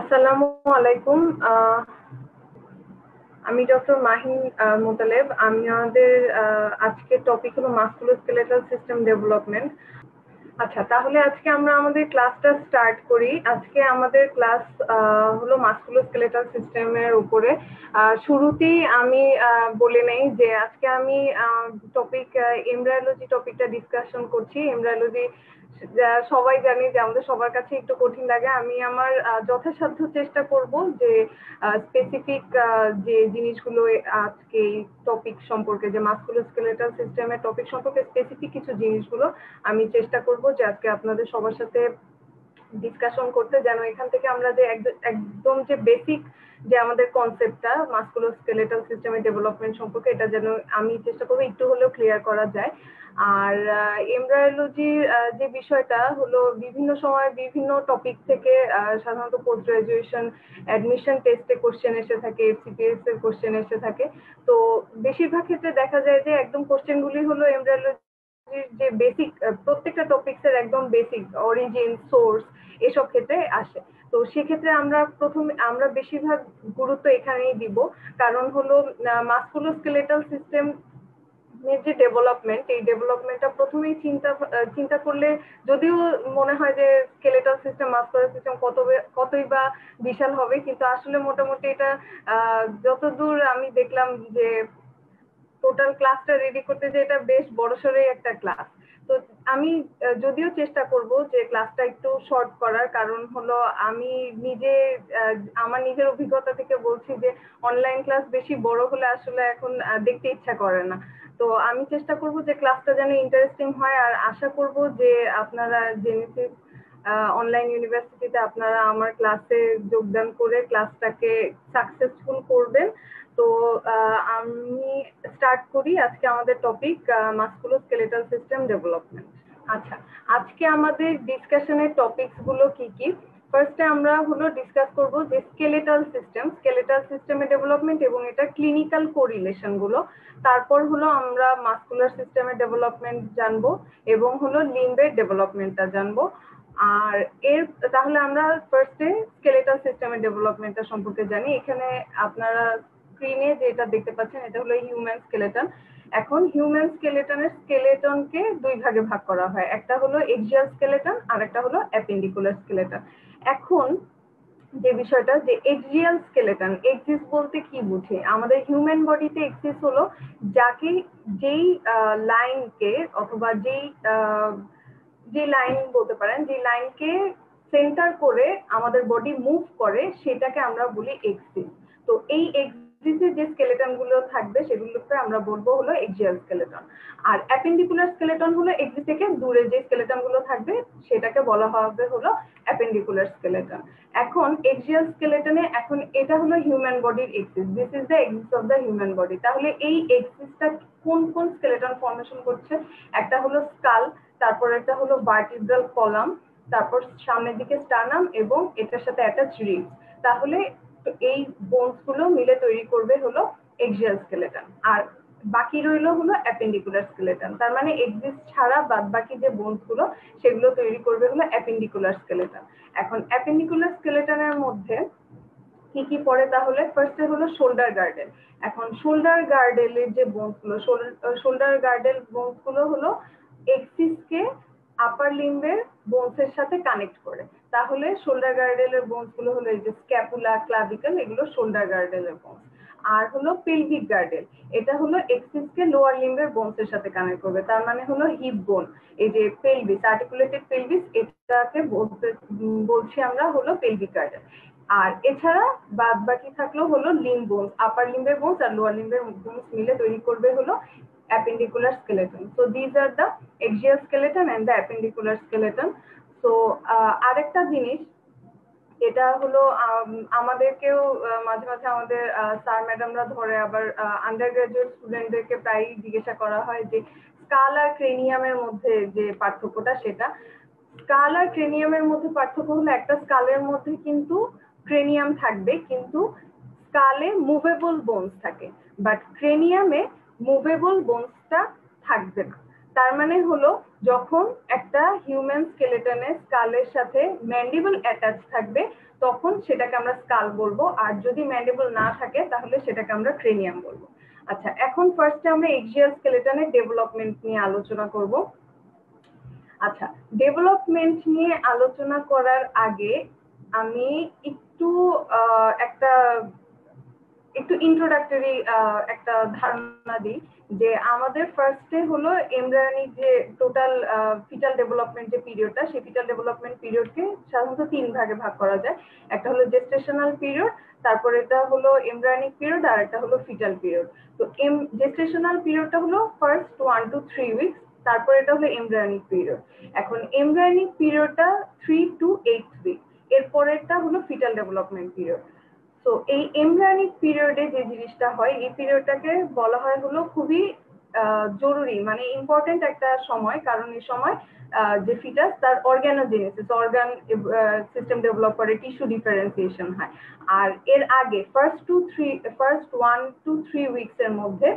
আসসালামুআলাইকুম আমি ডক্টর মাহিন মুতালেব আমি আমাদের আজকে টপিক হলো মাসকুলোস্কেলেটাল সিস্টেম ডেভেলপমেন্ট আচ্ছা তাহলে আজকে আমরা আমাদের ক্লাসটা স্টার্ট করি আজকে আমাদের ক্লাস হলো মাসকুলোস্কেলেটাল সিস্টেমের উপরে শুরুতেই আমি বলে নেই যে আজকে আমি টপিক এমব্রায়োলজি টপিকটা ডিসকাশন করছি এমব্রায়োলজি সবাই জানি যে আমাদের সবার কাছে একটু কঠিন লাগে আমি আমার যথাসাধ্য চেষ্টা করব যে স্পেসিফিক যে জিনিসগুলো আজকে টপিক সম্পর্কে যে মাসকুলোস্কেলেটাল সিস্টেমের টপিক সম্পর্কে স্পেসিফিক কিছু জিনিসগুলো আমি চেষ্টা করব যে আজকে আপনাদের সবার সাথে ডিসকাশন করতে যেন এখান থেকে আমরা যে একদম যে বেসিক যে আমাদের কনসেপ্টটা মাসকুলোস্কেলেটাল সিস্টেমের ডেভেলপমেন্ট সম্পর্কে এটা যেন আমি চেষ্টা করব একটু হলেও ক্লিয়ার করা যায় আর এমব্রায়োলজির যে বিষয়টা হলো বিভিন্ন সময় বিভিন্ন টপিক থেকে সাধারণত পোস্ট গ্রাজুয়েশন অ্যাডমিশন টেস্টে কোশ্চেন এসে থাকে এফসিপিএস এর কোশ্চেন এসে থাকে তো বেশিরভাগ ক্ষেত্রে দেখা যায় যে একদম কোশ্চেনগুলি হলো এমব্রায়োলজির যে বেসিক প্রত্যেকটা টপিকসের একদম বেসিক অরিজিন সোর্স এসব ক্ষেত্রে আসে তো সেক্ষেত্রে আমরা বেশিরভাগ গুরুত্ব এখানেই দিব কারণ হলো মাসকুলোস্কেলেটাল সিস্টেম যে ডেভেলপমেন্ট এই ডেভেলপমেন্টটা প্রথমেই চিন্তা করলে যদিও মনে হয় যে স্কেলেটাল সিস্টেম মাসকুলার সিস্টেম কতই বা বিশাল হবে কিন্তু আসলে মোটামুটি এটা যতদূর আমি দেখলাম যে টোটাল ক্লাসটা রেডি করতে যে এটা বেশ বড়সড়ই একটা ক্লাস তো আমি যদিও চেষ্টা করব যে ক্লাসটা একটু শর্ট করার কারণ হলো আমি নিজে আমার নিজের অভিজ্ঞতা থেকে বলছি যে অনলাইন ক্লাস বেশি বড় হলে আসলে এখন দেখতে ইচ্ছা করে না তো আমি চেষ্টা করব যে ক্লাসটা যেন ইন্টারেস্টিং হয় আর আশা করব যে আপনারা জেনেসিস অনলাইন ইউনিভার্সিটিতে আপনারা আমার ক্লাসে যোগদান করে ক্লাসটাকে সাকসেসফুল করবেন তো আমি স্টার্ট করি আজকে আমাদের টপিক মাসকুলোস্কেলেটাল সিস্টেম ডেভেলপমেন্ট আচ্ছা আজকে আমাদের ডিসকাশনের টপিকস গুলো কি কি ফার্স্টে আমরা হলো ডিসকাস করব যে স্কেলেটাল সিস্টেমের ডেভেলপমেন্ট এবং এটা ক্লিনিক্যাল কোরিলেশন গুলো তারপর হলো আমরা মাসকুলার সিস্টেমের ডেভেলপমেন্ট জানবো এবং হলো লিম্বের ডেভেলপমেন্টটা জানবো আর এর তাহলে আমরা ফার্স্টে স্কেলেটাল সিস্টেমের ডেভেলপমেন্টটা সম্পর্কে জানি এখানে আপনারা স্ক্রিনে যেটা দেখতে পাচ্ছেন এটা হলো হিউম্যান স্কেলেটন এখন হিউম্যান স্কেলেটনের স্কেলেটনকে দুই ভাগে ভাগ করা হয় একটা হলো এক্সিয়াল স্কেলেটন আর একটা হলো অ্যাপেন্ডিকুলার স্কেলেটন এখন যে বিষয়টা যে এক্সিয়াল স্কেলেটন এক্সিস বলতে কি বুঝে আমাদের হিউম্যান বডিতে এক্সিস হলো যাকে যেই লাইনকে অথবা যে লাইন বলতে পারেন যে লাইনকে সেন্টার করে আমাদের বডি মুভ করে সেটাকে আমরা বলি এক্সিস তো এই এক্সিসে যে স্কেলেটন গুলো থাকবে সেগুলোকে আমরা বলবো হলো এক্সিয়াল স্কেলেটন আর অ্যাপেন্ডিকুলার স্কেলেটন হলো এক্সিস থেকে দূরে যে স্কেলেটন গুলো থাকবে সেটাকে বলা হবে হলো অ্যাপেন্ডিকুলার স্কেলেটন এখন এক্সিয়াল স্কেলেটনে এখন এটা হলো হিউম্যান বডির axis this is the axis of the human body তাহলে এই এক্সিসটা কোন কোন স্কেলেটন ফর্মেশন করছে একটা হলো স্কাল তারপর একটা হলো ভার্টিব্রাল কলাম তারপর সামনের দিকে স্টার্নাম এবং এটার সাথে অ্যাটাচ রিবস তাহলে এই বোনস গুলো মিলে তৈরি করবে হলো এক্সিয়াল স্কেলেটন আর বাকি রইলো হলো অ্যাপেন্ডিকুলার স্কেলেটন তার মানে এক্সিস ছাড়া বাদ বাকি যে বোনস গুলো সেগুলো তৈরি করবে হলো অ্যাপেন্ডিকুলার স্কেলেটন এখন অ্যাপেন্ডিকুলার স্কেলেটনের মধ্যে কি কি পড়ে তাহলে ফার্স্টে হলো শোল্ডার গার্ডেল এখন শোল্ডার গার্ডেলের যে বোনস গুলো শোল্ডার গার্ডেল বোনস গুলো হলো এক্সিসকে আপার লিম্বের বোনসের সাথে কানেক্ট করে তাহলে শোল্ডার গার্ডেলের বোনস গুলো হলো এই যে স্ক্যাপুলা ক্লাভিকল এগুলো শোল্ডার গার্ডেলের বোনস আর হলো পেলভিক গার্ডেল এটা হলো এক্সিসকে লোয়ার লিম্বের বোনসের সাথে কানেক্ট করবে তার মানে হলো হিপ বোন এই যে পেলভিস আর্টিকুলেটেড পেলভিস এটাকে বলছি আমরা হলো পেলভিক গার্ডেল আর এছাড়া বাদ বাকি থাকলো হলো লিম্ব বোনস আপার লিম্বের বোনস আর লোয়ার লিম্বের বোনস মিলে তৈরি করবে হলো appendicular skeleton so these are the axial skeleton and the appendicular skeleton so আরেকটা জিনিস এটা হলো আমাদেরকেও মাঝে মাঝে আমাদের স্যার ম্যাডামরা ধরে আবার আন্ডারগ্রাজুয়েট স্টুডেন্টদেরকে প্রায়ই জিজ্ঞাসা করা হয় যে স্কাল আর ক্রেনিয়ামের মধ্যে যে পার্থক্যটা সেটা স্কাল আর ক্রেনিয়ামের মধ্যে পার্থক্য হলো একটা স্কালের মধ্যে কিন্তু ক্রেনিয়াম থাকবে কিন্তু স্কালে মুভেবল বোনস থাকে বাট ক্রেনিয়ামে মুভেবল বোনসটা থাকবে না তার মানে হলো যখন একটা হিউম্যান স্কেলেটনে স্কালের সাথে ম্যান্ডিবল অ্যাটাচ থাকবে তখন সেটাকে আমরা স্কাল বলবো, আর যদি ম্যান্ডিবল না থাকে তাহলে সেটাকে আমরা ক্রেনিয়াম বলবো। আচ্ছা, এখন ফার্স্টে আমরা এক্সিয়াল স্কেলেটনের ডেভেলপমেন্ট নিয়ে আলোচনা করব। আচ্ছা, ডেভেলপমেন্ট নিয়ে আলোচনা করার আগে আমি একটু একটু ইন্ট্রোডাক্টরি একটা ধারণা দিই যে আমাদের ফার্স্টে হলো এমব্রায়োনিক যে টোটাল ফিটাল ডেভেলপমেন্ট যে পিরিয়ডটা, সেই ফিটাল ডেভেলপমেন্ট পিরিয়ডকে সাধারণত তিন ভাগে ভাগ করা যায়। একটা হলো জেস্টেশনাল পিরিয়ড, তারপর এটা হলো এমব্রায়োনিক পিরিয়ড, আর একটা হলো ফিটাল পিরিয়ড। তো জেস্টেশনাল পিরিয়ডটা হলো ফার্স্ট 1 to 3 উইকস, তারপর এটা হলো এমব্রায়োনিক পিরিয়ড। এখন এমব্রায়োনিক পিরিয়ডটা 3 to 8 উইক, এরপরেরটা হলো ফিটাল ডেভেলপমেন্ট পিরিয়ড। তো এই এমব্রায়োনিক পিরিয়ডে যে জিনিসটা হয়, এই পিরিয়ডটাকে বলা হয় হলো খুবই জরুরি, মানে ইম্পর্টেন্ট একটা সময়, কারণ এই সময় যে ফিটাস তার অর্গানোজেনেসিস, অর্গান সিস্টেম ডেভেলপ করে, টিস্যু ডিফারেন্সিয়েশন হয়। আর এর আগে ফার্স্ট 1 to 3 উইকস এর মধ্যে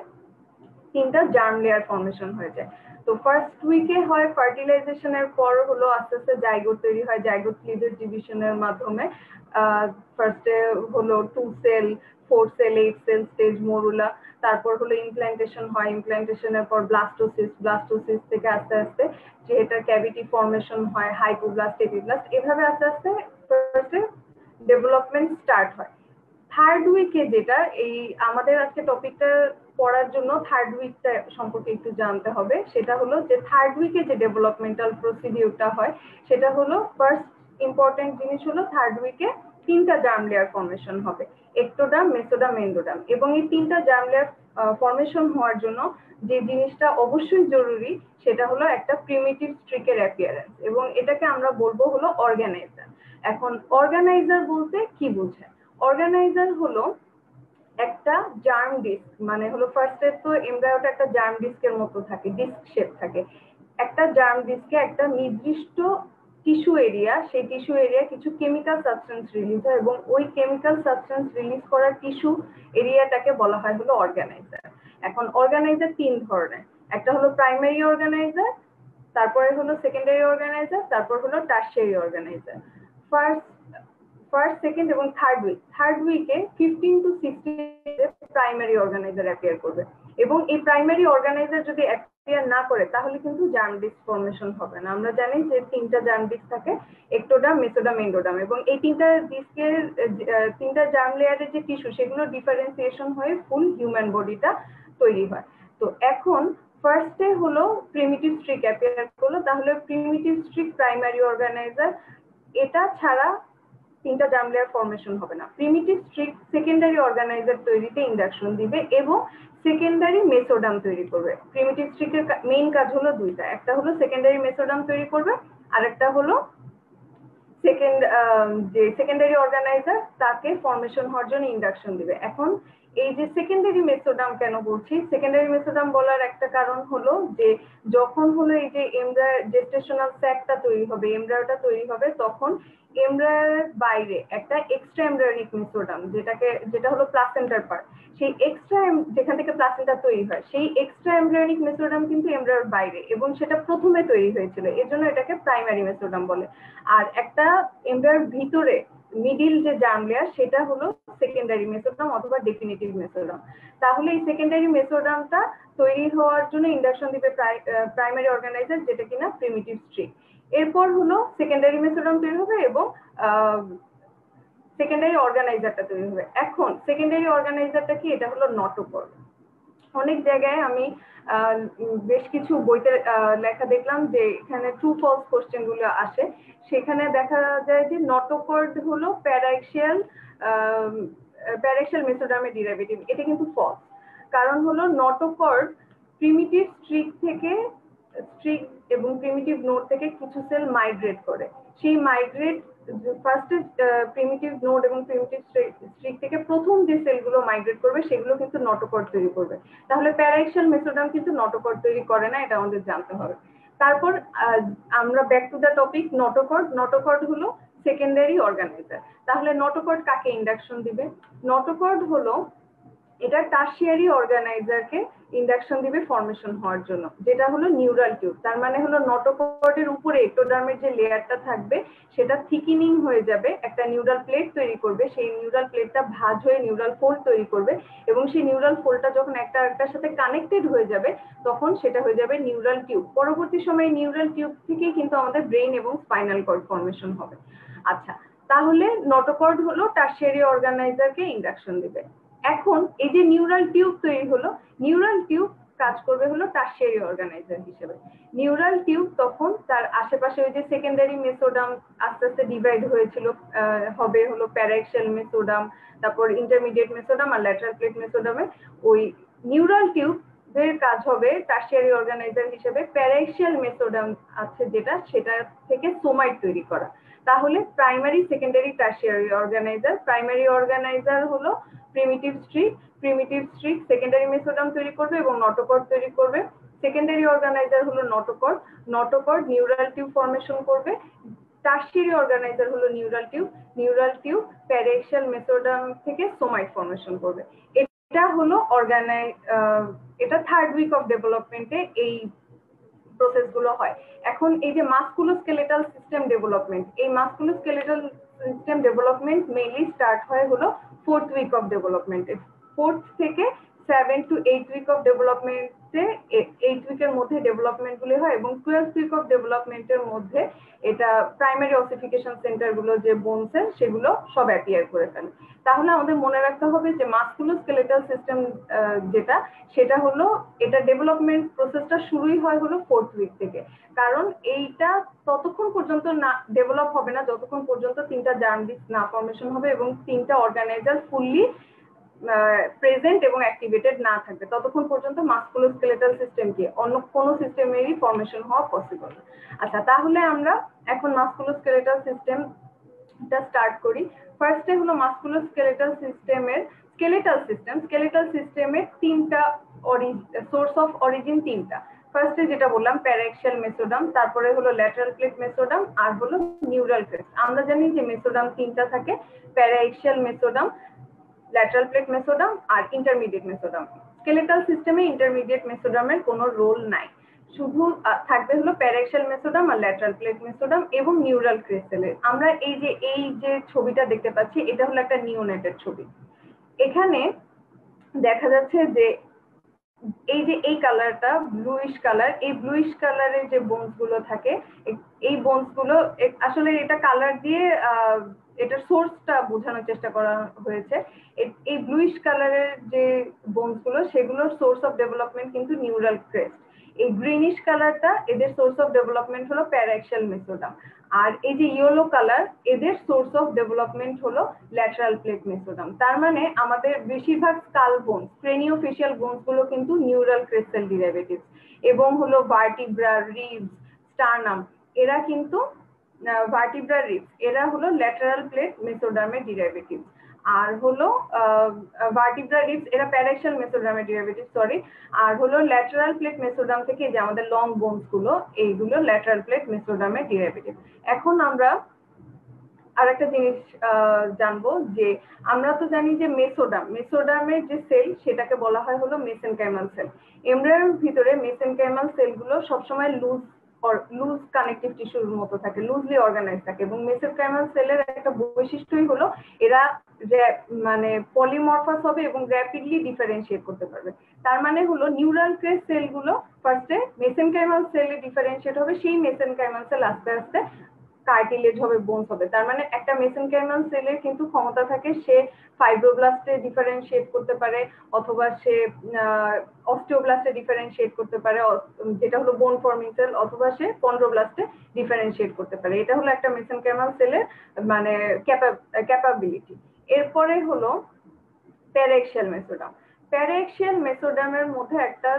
তিনটা জার্ম লেয়ার ফর্মেশন হয়ে যায়। তো ফার্স্ট উইকে হয় ফার্টিলাইজেশনের পর হলো আস্তে আস্তে জাইগোট তৈরি হয়, জাইগোট ক্লিভেজ ডিভিশনের মাধ্যমে। ফার্স্টে হলো 2 cell 4 cell 8 cell stage morula, তারপর হলো ইমপ্ল্যান্টেশন হয়, ইমপ্ল্যান্টেশনের পর ব্লাস্টোসিস, ব্লাস্টোসিস থেকে আস্তে আস্তে যেটা ক্যাভিটি ফর্মেশন হয়, হাইপোব্লাস্ট, এপিব্লাস্ট, এভাবে আস্তে আস্তে ফার্স্টে ডেভেলপমেন্ট স্টার্ট হয়। থার্ড উইকে যেটা, এই আমাদের আজকে টপিকটা পড়ার জন্য থার্ড উইকটা সম্পর্কে একটু জানতে হবে, সেটা হলো যে থার্ড উইকে যে ডেভেলপমেন্টাল প্রসিডিউরটা হয় সেটা হলো ফার্স্ট ইম্পর্টেন্ট জিনিস হলো থার্ড উইকে তিনটা জার্ম লেয়ার ফর্মেশন হবে, এক্টোডার্ম, মেসোডার্ম, এন্ডোডার্ম। এবং এই তিনটা জার্ম লেয়ার ফর্মেশন হওয়ার জন্য যে জিনিসটা অবশ্যই জরুরি সেটা হলো একটা প্রিমিটিভ স্ট্রিকের অ্যাপিয়ারেন্স, এবং এটাকে আমরা বলবো হলো অর্গানাইজার। এখন অর্গানাইজার বলতে কি বোঝায়? অর্গানাইজার হলো একটা জার্ম ডিস্ক, মানে হলো ফার্স্টে তো এমব্রায়োটা একটা জার্ম ডিস্কের মতো থাকে, ডিস্ক শেপ থাকে। একটা জার্ম ডিস্কে একটা নির্দিষ্ট টিস্যু এরিয়া, সেই টিস্যু এরিয়া কিছু কেমিক্যাল সাবস্টেন্স রিলিজ হয়, এবং ওই কেমিক্যাল সাবস্টেন্স রিলিজ করা টিস্যু এরিয়াটাকে বলা হয় হলো অর্গানাইজার। এখন অর্গানাইজার তিন ধরনের, একটা হলো প্রাইমারি অর্গানাইজার, তারপরে হলো সেকেন্ডারি অর্গানাইজার, তারপর হলো টারশিয়ারি অর্গানাইজার। ফার্স্ট, সেকেন্ড এবং থার্ড উইকে 15 to 16 প্রাইমারি অর্গানাইজার অ্যাপিয়ার করবে, এবং এই প্রাইমারি অর্গানাইজার যদি অ্যাপিয়ার না করে তাহলে কিন্তু জার্ম ডিস্ক ফর্মেশন হবে না। আমরা জানি যে তিনটা জার্ম ডিস্ক থাকে, এক্টোডার্ম, মেসোডার্ম, এন্ডোডার্ম, এবং এই তিনটা ডিস্কের তিনটা জার্ম লেয়ারের যে টিস্যু সেগুলো ডিফারেন্সিয়েশন হয়ে ফুল হিউম্যান বডিটা তৈরি হয়। তো এখন ফার্স্টে হলো প্রিমিটিভ স্ট্রিক অ্যাপিয়ার করলো, তাহলে প্রিমিটিভ স্ট্রিক প্রাইমারি অর্গানাইজার, এটা ছাড়া তিনটা জার্ম লেয়ার ফর্মেশন হবে না। প্রিমিটিভ স্ট্রিক সেকেন্ডারি অর্গানাইজার তৈরিতে ইন্ডাকশন দিবে এবং সেকেন্ডারি মেসোডার্ম তৈরি করবে। প্রিমিটিভ স্ট্রিকের মেইন কাজ হলো দুইটা, একটা হলো সেকেন্ডারি মেসোডার্ম তৈরি করবে, আর একটা হলো যে সেকেন্ডারি অর্গানাইজার তাকে ফর্মেশন হওয়ার জন্য ইন্ডাকশন দিবে। এখন এই যে সেকেন্ডারি মেসোডার্ম কেন বলছি, সেকেন্ডারি মেসোডার্ম বলার একটা কারণ হলো যে যখন হলো এই যে এমব্রায়ো জেস্টেশনাল স্যাকটা তৈরি হবে, এমব্রায়োটা তৈরি হবে, তখন এমব্রায়োর বাইরে একটা এক্সট্রা এমব্রায়োনিক মেসোডার্ম যেটা হলো প্লাসেন্টার পার্ট, সেই এক্সট্রা যেখান থেকে প্লাসেন্টা তৈরি হয় সেই এক্সট্রা এমব্রায়োনিক মেসোডার্ম কিন্তু এমব্রায়োর বাইরে, এবং সেটা প্রথমে তৈরি হয়েছিল, এজন্য এটাকে প্রাইমারি মেসোডার্ম বলে। আর একটা এমব্রায়োর ভিতরে মিডিল যে জার্ম লেয়ার সেটা হলো সেকেন্ডারি মেসোডার্ম অথবা ডেফিনিটিভ মেসোডার্ম। তাহলে এই সেকেন্ডারি মেসোডার্মটা তৈরি হওয়ার জন্য ইন্ডাকশন দিবে প্রাইমারি অর্গানাইজার, যেটা কিনা প্রিমিটিভ স্ট্রিক। এরপর হলো সেকেন্ডারি মেসোডার্ম তৈরি হবে এবং সেকেন্ডারি অর্গানাইজারটা তৈরি হবে। এখন সেকেন্ডারি অর্গানাইজারটা কি? এটা হলো নটোকর্ড। অনেক জায়গায় আমি বেশ কিছু বইতে লেখা দেখলাম যে এখানে ট্রু ফলস কোশ্চেন গুলো আসে, সেখানে দেখা যায় যে নটোকর্ড হলো প্যারাক্সিয়াল মেসোডার্মের ডেরিভেটিভ। এটা কিন্তু ফলস, কারণ হলো নটোকর্ড প্রিমিটিভ স্ট্রিক এবং প্রিমিটিভ নোড থেকে কিছু সেল মাইগ্রেট করে, সেই মাইগ্রেট ফার্স্টে প্রিমিটিভ নোড এবং প্রিমিটিভ স্ট্রিক থেকে প্রথম যে সেলগুলো মাইগ্রেট করবে সেগুলো কিন্তু নটোকর্ড তৈরি করবে। তাহলে প্যারাক্সিয়াল মেসোডার্ম কিন্তু নটোকর্ড তৈরি করে না, এটা আমাদের জানতে হবে। তারপর আমরা back to the topic, notochord হলো সেকেন্ডারি অর্গানাইজার। তাহলে নটোকর্ড কাকে ইন্ডাকশন দিবে? নটোকর্ড হলো এটা টারশিয়ারি অর্গানাইজারকে ইন্ডাকশন দিবে ফর্মেশন হওয়ার জন্য, যেটা হলো নিউরাল টিউব। তার মানে হলো নটোকর্ডের উপরে এক্টোডার্মের যে লেয়ারটা থাকবে সেটা থিকিনিং হয়ে যাবে, একটা নিউরাল প্লেট তৈরি করবে, সেই নিউরাল প্লেটটা ভাঁজ হয়ে নিউরাল ফোল্ড তৈরি করবে এবং সেই নিউরাল ফোল্ডটা যখন একটা আরেকটার সাথে কানেক্টেড হয়ে যাবে তখন সেটা হয়ে যাবে নিউরাল টিউব। পরবর্তী সময়ে নিউরাল টিউব থেকে কিন্তু আমাদের ব্রেন এবং স্পাইনাল কর্ড ফর্মেশন হবে। আচ্ছা, তাহলে নটোকর্ড হলো টারশিয়ারি অর্গানাইজারকে ইন্ডাকশন দিবে। এখন এই যে নিউরাল টিউব তৈরি হলো, নিউরাল টিউব কাজ করবে হলো টারশিয়ারি অর্গানাইজার হিসেবে। নিউরাল টিউব তখন তার আশেপাশে ওই যে সেকেন্ডারি মেসোডাম আস্তে আস্তে ডিভাইড হয়েছিল, হবে হলো প্যারাক্সিয়াল মেসোডাম, তারপর ইন্টারমিডিয়েট মেসোডাম আর ল্যাটারাল প্লেট মেসোডামে। ওই নিউরাল টিউব এর কাজ হবে টারশিয়ারি অর্গানাইজার হিসেবে প্যারাক্সিয়াল মেসোডাম আছে যেটা, সেটা থেকে সোমাইট তৈরি করা। তাহলে primary, secondary, tertiary organiser. Primary organiser হলো primitive streak, primitive streak secondary mesoderm তৈরি করবে এবং নটোকর্ড তৈরি করবে। সেকেন্ডারি অর্গানাইজার হলো notochord, notochord neural tube formation করবে। টারশিয়ারি অর্গানাইজার হলো neural tube, neural tube paraxial mesoderm থেকে সোমাইট ফর্মেশন করবে। এটা হলো এটা থার্ড উইক অফ ডেভেলপমেন্টে এই প্রসেসগুলো হয়। এখন এই যে মাস্কুলোস্কেলেটাল সিস্টেম ডেভেলপমেন্ট, এই musculoskeletal system development mainly start হয় হলো ফোর্থ উইক অফ ডেভেলপমেন্টে। ফোর্থ থেকে 7 to 8 উইক অফ ডেভেলপমেন্টে, 8 উইকের মধ্যে ডেভেলপমেন্টগুলি হয় এবং 12 উইক অফ ডেভেলপমেন্টের মধ্যে এটা প্রাইমারি অসিফিকেশন সেন্টারগুলো যে বোনসেল সেগুলো সব অ্যাপিয়ার করে ফেলে। তাহলে আমাদের মনে রাখতে হবে যে মাস্কুলোস্কেলেটাল সিস্টেম যেটা, সেটা হলো এটা ডেভেলপমেন্ট প্রসেসটা শুরুই হয় হলো ফোর্থ উইক থেকে, কারণ এইটা ততক্ষণ পর্যন্ত না ডেভেলপ হবে না যতক্ষণ পর্যন্ত 3টা জার্ম ডিস্ক না ফর্মেশন হবে এবং 3টা অর্গানাইজার ফুললি প্রেজেন্ট এবং অ্যাক্টিভেটেড না থাকবে। ততক্ষণ পর্যন্ত মাস্কুলোস্কেলেটাল সিস্টেম কি অন্য কোনো সিস্টেমেরই ফর্মেশন হওয়া পসিবল না। আচ্ছা, তাহলে আমরা এখন মাস্কুলোস্কেলেটাল সিস্টেমটা স্টার্ট করি। ফার্স্টে হলো মাস্কুলোস্কেলেটাল সিস্টেমের স্কেলেটাল সিস্টেমের 3টা সোর্স অফ অরিজিন, 3টা। ফার্স্টে যেটা বললাম প্যারাক্সিয়াল মেসোডাম, তারপরে হলো ল্যাটারাল প্লেট মেসোডাম আর হলো নিউরাল ক্রেস্ট। আমরা জানি যে মেসোডাম 3টা থাকে, paraxial mesoderm, lateral plate mesoderm আর ইন্টারমিডিয়েট মেসোডাম। স্কেলেটাল সিস্টেমে ইন্টারমিডিয়েট মেসোডামের কোনো রোল নাই, শুধু থাকবে হলো প্যারাক্সিয়াল মেসোডাম আর ল্যাটারাল প্লেট মেসোডাম এবং নিউরাল ক্রেস্টেলের। আমরা এই যে ছবিটা দেখতে পাচ্ছি এটা হলো একটা নিওনেটের ছবি। এখানে দেখা যাচ্ছে যে এই কালারটা ব্লুইশ কালার, এই ব্লুইশ কালারের যে বোনস গুলো থাকে, এই বোনস গুলো আসলে এটা কালার দিয়ে এটার সোর্সটা বোঝানোর চেষ্টা করা হয়েছে। এই ব্লুইশ কালারের যে বোনস গুলো সেগুলোর সোর্স অফ ডেভেলপমেন্ট কিন্তু নিউরাল ক্রেস্ট। এই গ্রিনিশ কালারটা, এদের সোর্স অফ ডেভেলপমেন্ট হলো প্যারাক্সিয়াল মেসোডাম। আর এই যে ইয়েলো কালার, এদের সোর্স অফ ডেভেলপমেন্ট হলো ল্যাটারাল প্লেট মেসোডাম। তার মানে আমাদের বেশিরভাগ স্কাল বোনস, ক্রেনিওফেশিয়াল বোনস গুলো কিন্তু নিউরাল ক্রেস্টাল ডিরাইভেটিভস এবং হলো ভার্টিব্রা, রিবস, স্টার্নাম, এরা কিন্তু ভার্টিব্রা, রিবস এরা হলো ল্যাটারাল প্লেট মেসোডামের ডিরাইভেটিভ। আর হলো ভার্টিব্রা, রিবস এরা প্যারাক্সিয়াল মেসোডামের ডিরাইভেটিভ, সরি। আর হলো ল্যাটারাল প্লেট মেসোডাম থেকে যে আমাদের লং বোনস গুলো, এইগুলো ল্যাটারাল প্লেট মেসোডামের ডিরাইভেটিভ। এখন আমরা আরেকটা জিনিস জানবো, যে আমরা তো জানি যে মেসোডামের যে সেল সেটাকে বলা হয় হলো মেসেনকাইমাল সেল। এমব্রায়োর ভিতরে মেসেনকাইমাল সেলগুলো সবসময় লুজ কানেকটিভ টিস্যুর মতো থাকে, লুজলি অর্গানাইজ থাকে এবং মেসেনকাইমাল সেলের একটা বৈশিষ্ট্যই হলো এরা মানে পলিমরফাস হবে এবং র্যাপিডলি ডিফারেন্সিয়েট করতে পারবে। তার মানে হলো নিউরাল ক্রেস্ট সেলগুলো ফার্স্টে মেসেনকাইমাল সেলে ডিফারেন্সিয়েট হবে, সেই মেসেনকাইমাল সেল আস্তে আস্তে কার্টিলেজ হবে, বোনস হবে। তার মানে একটা মেসেনকাইমাল সেলের কিন্তু ক্ষমতা থাকে সে ফাইব্রোব্লাস্টে ডিফারেন্সিয়েট করতে পারে, অথবা সে অস্টিওব্লাস্টে ডিফারেন্সিয়েট করতে পারে, যেটা হলো বোন ফর্মিং সেল, অথবা সে চন্ড্রোব্লাস্টে ডিফারেন্সিয়েট করতে পারে। এটা হলো একটা মেসেনকাইমাল সেলের মানে ক্যাপাবিলিটি। এরপরে হলো প্যারাক্সিয়াল মেসোডাম। প্যারাক্সিয়াল মেসোডামের মধ্যে একটা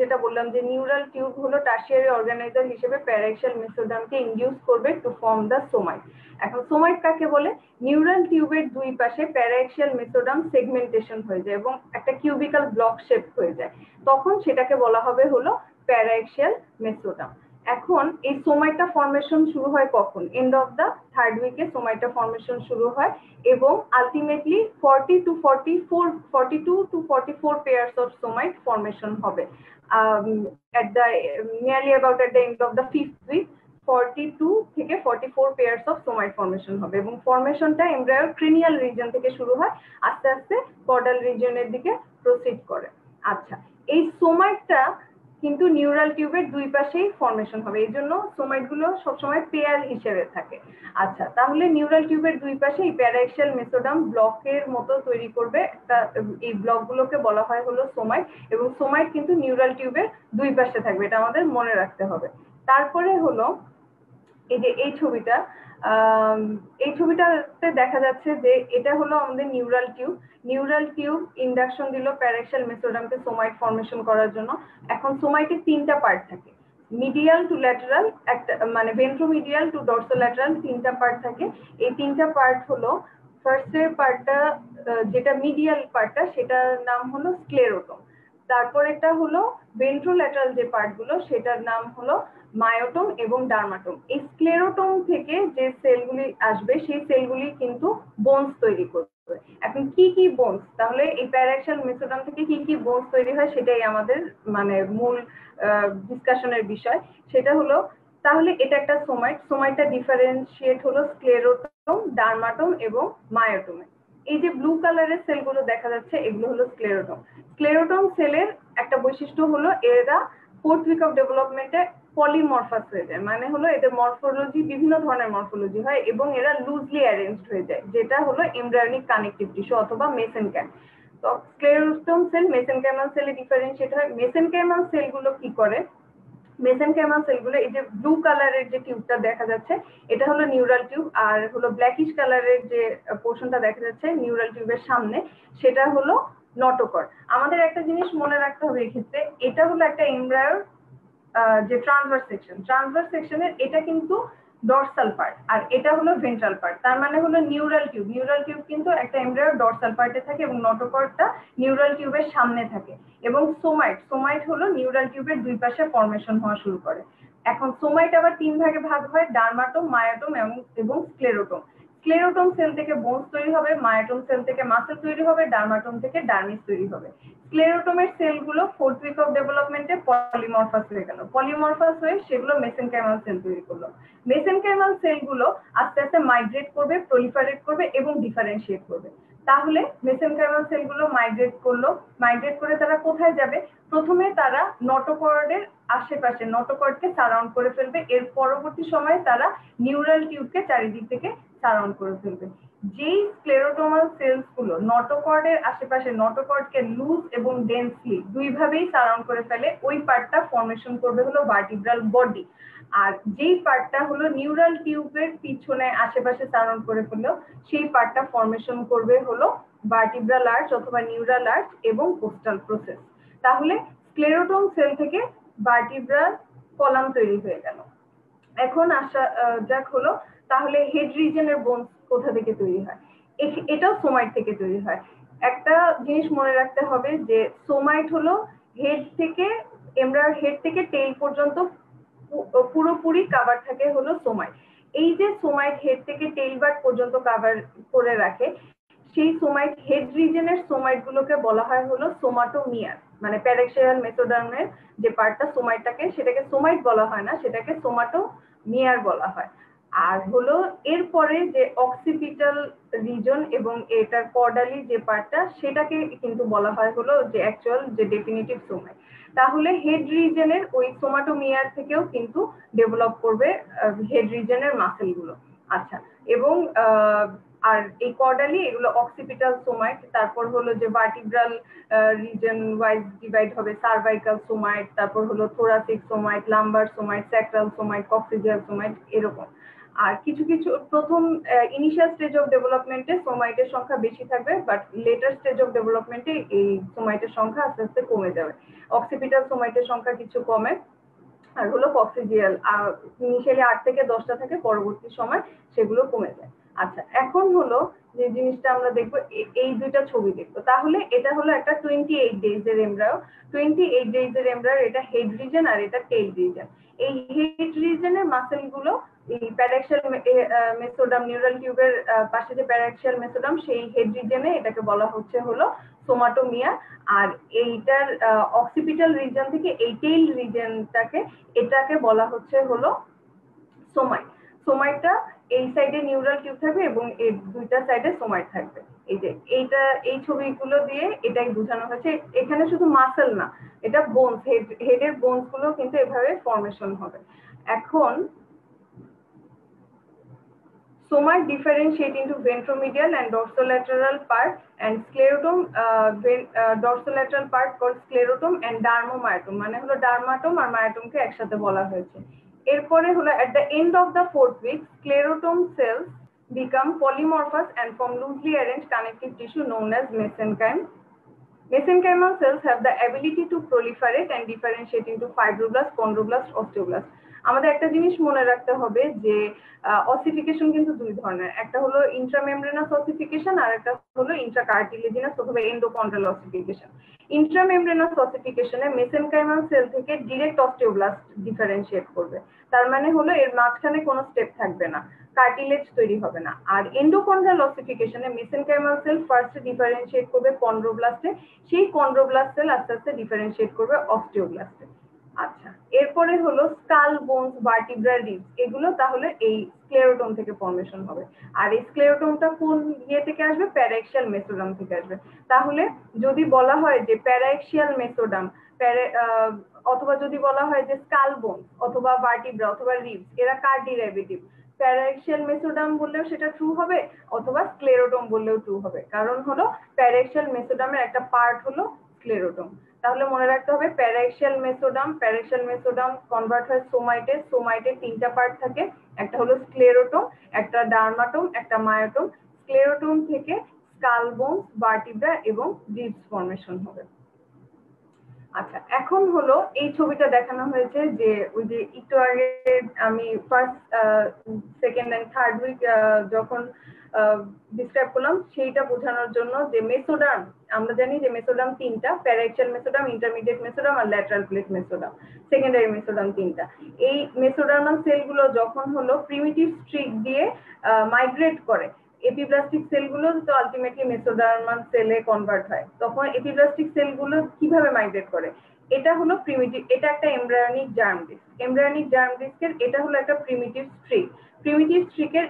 যেটা বললাম যে নিউরাল টিউব হলো টারশিয়ারি অর্গানাইজার হিসেবে প্যারাক্সিয়াল মেসোডামকে ইনডিউস করবে টু ফর্ম দ্য সোমাইট। এখন সোমাইট কাকে বলে? নিউরাল টিউবের দুই পাশে প্যারাক্সিয়াল মেসোডাম সেগমেন্টেশন হয়ে যায় এবং একটা কিউবিক্যাল ব্লক শেপ হয়ে যায়, তখন সেটাকে বলা হবে হলো প্যারাক্সিয়াল মেসোডাম। এখন এই সোমাইটা ফর্মেশন শুরু হয় কখন? এন্ড অফ দ্য থার্ড উইকে সোমাইটা ফর্মেশন শুরু হয় এবং ultimately 42 to 44 pairs of somite formation হবে at the nearly about at the end of the fifth week 42 থেকে 44 পেয়ারস অফ সোমাইট ফর্মেশন হবে এবং ফর্মেশনটা এমব্রায়োর ক্রেনিয়াল রিজন থেকে শুরু হয়, আস্তে আস্তে কর্ডাল রিজনের দিকে প্রসিড করে। আচ্ছা, এই সোমাইটটা কিন্তু নিউরাল টিউবের দুই পাশেই ফর্মেশন হবে, এই জন্য সোমাইটগুলো সবসময় পেয়ার হিসেবে থাকে। আচ্ছা, তাহলে নিউরাল টিউবের দুই পাশে এই প্যারাএক্সিয়াল মেসোডাম ব্লকের মতো তৈরি করবে একটা, এই ব্লকগুলোকে বলা হয় হলো সোমাইট এবং সোমাইট কিন্তু নিউরাল টিউবের দুই পাশে থাকবে, এটা আমাদের মনে রাখতে হবে। তারপরে হলো এই যে এই ছবিটা, এই ছবিটাতে দেখা যাচ্ছে যে এটা হলো আমাদের neural tube. Neural tube induction দিল প্যারাক্সিয়াল মেসোডামকে সোমাইট ফর্মেশন করার জন্য। এখন সোমাইটে তিনটা পার্ট থাকে, মিডিয়াল টু ল্যাটারাল একটা, মানে ভেন্ট্রোমিডিয়াল টু ডর্সোল্যাটারাল তিনটা পার্ট থাকে। এই তিনটা পার্ট হলো, ফার্স্টে পার্টটা যেটা মিডিয়াল পার্টটা সেটার নাম হলো স্ক্লেরোটোম, তারপর এটা হলো ভেন্ট্রোল্যাটারাল যে পার্টগুলো সেটার নাম হলো মায়োটোম এবং ডার্মাটোম। এই স্ক্লেরোটোম থেকে যে সেলগুলি আসবে সেই সেলগুলি কিন্তু বোনস তৈরি করবে। এখন কি কি বোনস, তাহলে এই প্যারাক্সিয়াল মেসোডাম থেকে কি কি বোনস তৈরি হয় সেটাই আমাদের মানে মূল ডিসকাশনের বিষয়। সেটা হলো, তাহলে এটা একটা সোমাইট, সোমাইটটা ডিফারেন্সিয়েট হলো স্ক্লেরোটোম, ডার্মাটোম এবং মায়োটোমে। এই যে ব্লু কালারের সেলগুলো দেখা যাচ্ছে এগুলো হলো স্ক্লেরোটোম। স্ক্লেরোটোম সেলের একটা বৈশিষ্ট্য হলো এরা ফোর্থ উইক অফ ডেভেলপমেন্টে পলিমরফাস হয়ে যায়, মানে হলো এদের মরফোলজি বিভিন্ন ধরনের মরফোলজি হয় এবং এরা লুজলি অ্যারেঞ্জড হয়ে যায়, যেটা হলো এমব্রায়োনিক কানেকটিভ টিস্যু অথবা মেসেনকাইম। তো স্ক্লেরোটোম সেল মেসেনকাইমাল সেলে ডিফারেন্সিয়েট হয়। মেসেনকাইমাল সেলগুলো কি করে, মেসেনকাইমাল সেলগুলো এই যে ব্লু কালারের যে টিউবটা দেখা যাচ্ছে এটা হলো নিউরাল টিউব, আর হলো ব্ল্যাকিশ কালারের যে পোর্শনটা দেখা যাচ্ছে নিউরাল টিউবের সামনে সেটা হলো নটোকর্ড। আমাদের একটা জিনিস মনে রাখতে হবে এক্ষেত্রে, এটা হলো একটা এমব্রায়োর যে ট্রান্সভার্স সেকশন, ট্রান্সভার্স সেকশনের এটা কিন্তু ডর্সাল পার্ট আর এটা হলো ভেন্ট্রাল পার্ট, তার মানে হলো নিউরাল টিউব। নিউরাল টিউব কিন্তু একটা এমব্রায়োর ডর্সাল পার্টে থাকে এবং নটোকর্ডটা নিউরাল টিউবের সামনে থাকে এবং সোমাইট, সোমাইট হলো নিউরাল টিউবের দুই পাশে ফর্মেশন হওয়া শুরু করে। এখন সোমাইট আবার তিন ভাগে ভাগ হয়, ডার্মাটোম, মায়োটোম এবং স্ক্লেরোটোম। স্ক্লেরোটোম সেল থেকে বোনস তৈরি হবে, মায়োটোম সেল থেকে মাসল তৈরি হবে, ডার্মাটোম থেকে ডার্মিস তৈরি হবে। স্ক্লেরোটোমের সেলগুলো ফোর্থ উইক অফ ডেভেলপমেন্টে পলিমরফাস হয়ে গেল, পলিমরফাস হয়ে সেগুলো মেসেনকাইমাল সেল তৈরি করলো। মেসেনকাইমাল সেলগুলো আস্তে আস্তে মাইগ্রেট করবে, প্রলিফারেট করবে এবং ডিফারেন্সিয়েট করবে। তাহলে মেসেনকাইমাল সেলগুলো মাইগ্রেট করলো, মাইগ্রেট করে তারা কোথায় যাবে? প্রথমে তারা নটোকর্ডের আশেপাশে, নটোকর্ডকে সারাউন্ড করে ফেলবে, এর পরবর্তী সময়ে তারা নিউরাল টিউবকে চারিদিক থেকে সারাউন্ড করে ফেলবে। যেই স্ক্লেরোটোমাল সেলসগুলো নটোকর্ডের আশেপাশে, নটোকর্ডকে লুজ এবং ডেন্সলি দুইভাবেই সারাউন্ড করে ফেলে, ওই পার্টটা ফর্মেশন করবে হলো ভার্টিব্রাল বডি। আর যেই পার্টটা হলো নিউরাল টিউবের পিছনে আশেপাশে সারাউন্ড করে ফেললো সেই পার্টটা ফর্মেশন করবে হলো ভার্টিব্রাল আর্চ অথবা নিউরাল আর্চ এবং কোস্টাল প্রসেস। তাহলে স্ক্লেরোটোম সেল থেকে ভার্টিব্রাল কলাম তৈরি হয়ে গেল। এখন আসা যাক হলো, তাহলে হেড রিজনের বোনস কোথা থেকে তৈরি হয়? এটাও সোমাইট থেকে তৈরি হয়। একটা জিনিস মনে রাখতে হবে যে সোমাইট হলো হেড থেকে, এমব্রায়োর হেড থেকে টেইল পর্যন্ত পুরোপুরি কাভার থাকে হলো সোমাইট। এই যে সোমাইট হেড থেকে টেইল বাট পর্যন্ত কাভার করে রাখে, সেই সোমাইট হেড রিজনের সোমাইট গুলোকে বলা হয় হলো সোমাটোমিয়ার, মানে প্যারাক্সিয়াল মেসোডার্মের যে পার্টটা সোমাইটটাকে, সেটাকে সোমাইট বলা হয় না, সেটাকে সোমাটোমিয়ার বলা হয়। আর হলো এরপরে যে অক্সিপিটাল রিজন এবং এটার কর্ডালি যে পার্টটা সেটাকে কিন্তু বলা হয় হলো যে অ্যাকচুয়াল যে ডেফিনিটিভ সোমাইট। তাহলে হেড রিজনের ওই সোমাটোমিয়ার থেকেও কিন্তু ডেভেলপ করবে হেড রিজনের মাসেলগুলো। আচ্ছা, এবং আর এই কর্ডালি এগুলো অক্সিপিটাল সোমাইট, তারপর হলো যে ভার্টিব্রাল রিজন ওয়াইজ ডিভাইড হবে, সার্ভাইকাল সোমাইট, তারপর হলো thoracic somite, lumbar somite, sacral somite, coccygeal somite এরকম। আর কিছু কিছু প্রথম ইনিশিয়াল স্টেজ অফ ডেভেলপমেন্টে সোমাইটের সংখ্যা বেশি থাকবে, বাট লেটার স্টেজ অফ ডেভেলপমেন্টে এই সোমাইটের সংখ্যা আস্তে আস্তে কমে যাবে। অক্সিপিটাল সোমাইটের সংখ্যা কিছু কমে, আর হলো কক্সিজিয়াল ইনিশিয়ালি 8 থেকে 10টা থাকে, পরবর্তী সময় সেগুলো কমে যায়। আচ্ছা এখন হলো যে জিনিসটা আমরা দেখব এই দুইটা ছবি দেখব তাহলে এটা হলো একটা 28 ডেজ এর এমব্রায়ো 28 ডেজ এর এমব্রায়ো এটা হেড রিজন আর এটা টেইল রিজন এই হেড রিজনের মাসল গুলো এই প্যারাক্সিয়াল মেসোডাম নিউরাল টিউবের পাশে যে প্যারাক্সিয়াল মেসোডাম সেই হেড রিজনে এটাকে বলা হচ্ছে হলো সোমাটোমিয়া আর এইটার অক্সিপিটাল রিজন থেকে এই টেইল রিজনটাকে এটাকে বলা হচ্ছে হলো সোমাইট সোমাইটটা এই সাইডে নিউরাল টিউব থাকবে এবং এই দুইটা সাইডে সোমাইট থাকবে এই যে এইটা এই ছবিগুলো দিয়ে এটাই বোঝানো হয়েছে এখানে শুধু মাসল না এটা বোনস হেডের বোনস গুলো কিন্তু এভাবে ফর্মেশন হবে এখন Somite differentiate into ventromedial and dorsolateral part and sclerotome, dorsolateral part called sclerotome and dermatome. माने हुलो dermatome और myotome के एक साथे बोला हुआ है। एरपोरे हुलो at the end of the fourth week, sclerotome cells become polymorphous and form loosely arranged connective tissue known as mesenchyme. Mesenchymal cells have the ability to proliferate and differentiate into fibroblast, chondroblast, osteoblast. আমাদের একটা জিনিস মনে রাখতে হবে যে ossification কিন্তু দুই ধরনের একটা হলো ইন্ট্রামেমব্রেনাস অসিফিকেশন আর একটা হলো ইন্ট্রাকার্টিলেজিনাস অথবা এন্ডোকন্ড্রাল অসিফিকেশন ইন্ট্রামেমব্রেনাস অসিফিকেশনে মেসেনকাইমাল সেল থেকে ডাইরেক্ট অস্টিওব্লাস্ট ডিফারেনশিয়েট করবে তার মানে হলো এর মাঝখানে কোনো স্টেপ থাকবে না কার্টিলেজ তৈরি হবে না আর এন্ডোকন্ড্রাল অসিফিকেশনে মেসেনকাইমাল সেল ফার্স্ট ডিফারেনশিয়েট করবে কন্ড্রোব্লাস্টে সেই কন্ড্রোব্লাস্ট সেল আস্তে আস্তে ডিফারেনশিয়েট করবে অস্টিওব্লাস্টে আচ্ছা এরপরে হলো স্কাল বোনস ভার্টিব্রা রিবস এগুলো তাহলে এই স্ক্লেরোটোম থেকে ফর্মেশন হবে আর এই স্ক্লেরোটোমটা কোন ইয়ে থেকে আসবে প্যারাক্সিয়াল মেসোডাম থেকে আসবে তাহলে যদি বলা হয় যে প্যারাক্সিয়াল মেসোডাম অথবা যদি বলা হয় যে স্কাল বোনস অথবা ভার্টিব্রা অথবা রিবস এরা কার ডেরিভেটিভ প্যারাক্সিয়াল মেসোডাম বললেও সেটা ট্রু হবে অথবা স্ক্লেরোটোম বললেও ট্রু হবে কারণ হলো প্যারাক্সিয়াল মেসোডামের একটা পার্ট হলো স্ক্লেরোটোম তাহলে মনে রাখতে হবে প্যারাক্সিয়াল মেসোডাম কনভার্ট হয় সোমাইটে সোমাইটে তিনটা পার্ট থাকে একটা হলো স্ক্লেরোটোম একটা ডার্মাটোম একটা মায়োটোম স্ক্লেরোটোম থেকে স্কাল বোনস ভার্টিব্রা এবং রিবস ফর্মেশন হবে আচ্ছা এখন হলো এই ছবিটা দেখানো হয়েছে যে ওই যে একটু আগে আমি first second and third week যখন ডিসক্রাইব করলাম সেইটা বোঝানোর জন্য যে মেসোডাম আমরা জানি যে মেসোডাম তিনটা প্যারাক্সিয়াল মেসোডাম ইন্টারমিডিয়েট মেসোডাম আর lateral plate mesoderm secondary mesoderm তিনটা এই মেসোডার্মাল সেলগুলো যখন হলো প্রিমিটিভ স্ট্রিক দিয়ে মাইগ্রেট করে এপিপ্লাস্টিক সেলগুলো তো আলটিমেটলি মেসোডার্মাল সেলে কনভার্ট হয় তখন এপিপ্লাস্টিক সেলগুলো কিভাবে মাইগ্রেট করে এটা হলো প্রিমিটিভ এটা একটা এমব্রায়োনিক জার্ম ডিস্কের এটা হলো একটা প্রিমিটিভ স্ট্রিক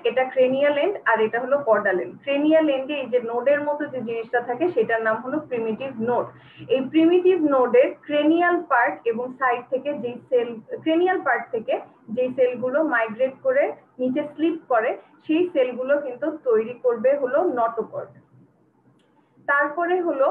এটা ক্রেনিয়াল এন্ড আর এটা হলো কর্ডাল এন্ড ক্রেনিয়াল এন্ডে এই যে নোডের মতো যে জিনিসটা থাকে সেটার নাম হলো প্রিমিটিভ নোড এই প্রিমিটিভ নোডের ক্রেনিয়াল পার্ট এবং সাইড থেকে যে সেল ক্রেনিয়াল পার্ট থেকে যে সেলগুলো মাইগ্রেট করে নিচে স্লিপ করে সেই সেলগুলো কিন্তু তৈরি করবে হলো নটোকর্ড তারপরে হলো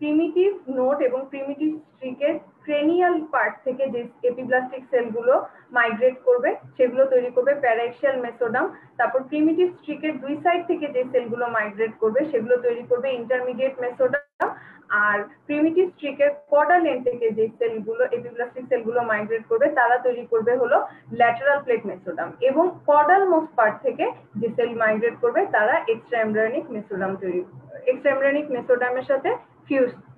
প্রিমিটিভ নোড এবং প্রিমিটিভ স্ট্রিকের ক্রেনিয়াল পার্ট থেকে যে এপিপ্লাস্টিক সেলগুলো মাইগ্রেট করবে সেগুলো তৈরি করবে প্যারাক্সিয়াল মেসোডাম তারপর প্রিমিটিভ স্ট্রিকের দুই সাইড থেকে যে সেলগুলো মাইগ্রেট করবে সেগুলো তৈরি করবে ইন্টারমিডিয়েট মেসোডাম আর প্রিমিটিভ স্ট্রিকের কর্ডাল এন্ড থেকে যে সেলগুলো এপিপ্লাস্টিক সেলগুলো মাইগ্রেট করবে তারা তৈরি করবে হলো ল্যাটারাল প্লেট মেসোডাম এবং কর্ডাল মোস্ট পার্ট থেকে যে সেল মাইগ্রেট করবে তারা এক্সট্রাএমব্রায়োনিক মেসোডাম তৈরি এক্সট্রাএমব্রায়োনিক মেসোডামের সাথে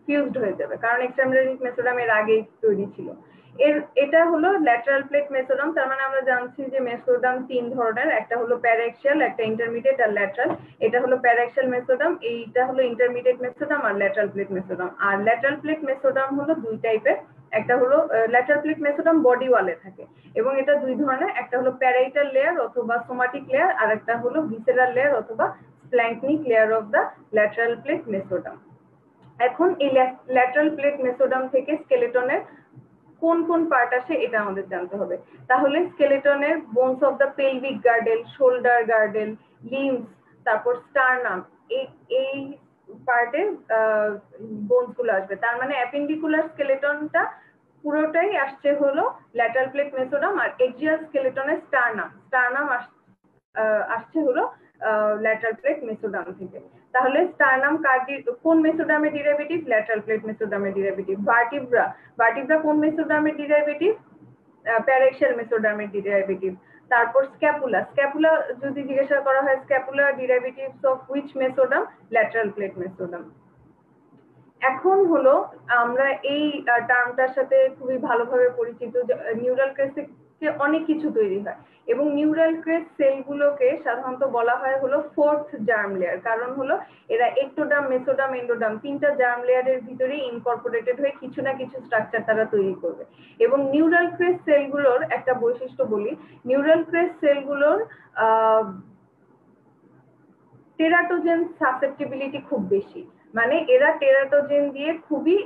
ফিউজড হয়ে যাবে কারণ এক্সট্রাএমব্রায়োনিক মেসোডাম এর আগে তৈরি ছিল এটা হলো ল্যাটারাল প্লেট মেসোডাম তার মানে আমরা জানছি যে মেসোডাম তিন ধরনের একটা হলো প্যারাক্সিয়াল একটা ইন্টারমিডিয়েট আর ল্যাটারাল এটা হলো প্যারাক্সিয়াল মেসোডাম এইটা হলো ইন্টারমিডিয়েট মেসোডাম আর ল্যাটারাল প্লেট মেসোডাম হলো দুই টাইপের একটা হলো ল্যাটারাল প্লেট মেসোডাম বডি ওয়ালে থাকে এবং এটা দুই ধরনের একটা হলো প্যারাইটাল লেয়ার অথবা সোমাটিক লেয়ার আর একটা হলো ভিসেরাল লেয়ার অথবা splanchnic layer of the lateral plate mesoderm এখন এই ল্যাটারাল প্লেট মেসোডাম থেকে স্কেলেটনের কোন কোন পার্ট আসে এটা আমাদের জানতে হবে তাহলে স্কেলেটনের bones of the pelvic girdle shoulder girdle limbs তারপর স্টারনাম এই পার্টে বোনসগুলো আসবে তার মানে অ্যাপেন্ডিকুলার স্কেলেটনটা পুরোটাই আসছে হলো ল্যাটারাল প্লেট মেসোডাম আর এক্সিয়াল স্কেলেটনের স্টারনাম আসছে হলো ল্যাটারাল প্লেট মেসোডাম থেকে তাহলে স্টারনাম কোন মেসোডামের ডেরিভেটিভ ল্যাটারাল প্লেট মেসোডামের ডেরিভেটিভ ভার্টিব্রা কোন মেসোডামের ডেরিভেটিভ প্যারাক্সিয়াল মেসোডামের ডেরিভেটিভ তারপর স্ক্যাপুলা স্ক্যাপুলা যদি জিজ্ঞাসা করা হয় scapula derivatives of which mesoderm lateral plate mesoderm এখন হলো আমরা এই টার্মটার সাথে খুবই ভালোভাবে পরিচিত নিউরাল ক্রেস্ট থেকে অনেক কিছু তৈরি হয় এবং নিউরাল ক্রেস্ট সেলগুলোকে সাধারণত বলা হয় হলো ফোর্থ জার্ম লেয়ার কারণ হলো এরা এক্টোডার্ম মেসোডার্ম এন্ডোডার্ম তিনটা জার্ম লেয়ারের ভিতরে ইনকর্পোরেটেড হয়ে কিছু না কিছু স্ট্রাকচার তারা তৈরি করবে এবং নিউরাল ক্রেস্ট সেলগুলোর একটা বৈশিষ্ট্য বলি নিউরাল ক্রেস্ট সেলগুলোর টেরাটোজেন সাসেপ্টিবিলিটি খুব বেশি মানে এরা টেরাটোজেন দিয়ে খুবই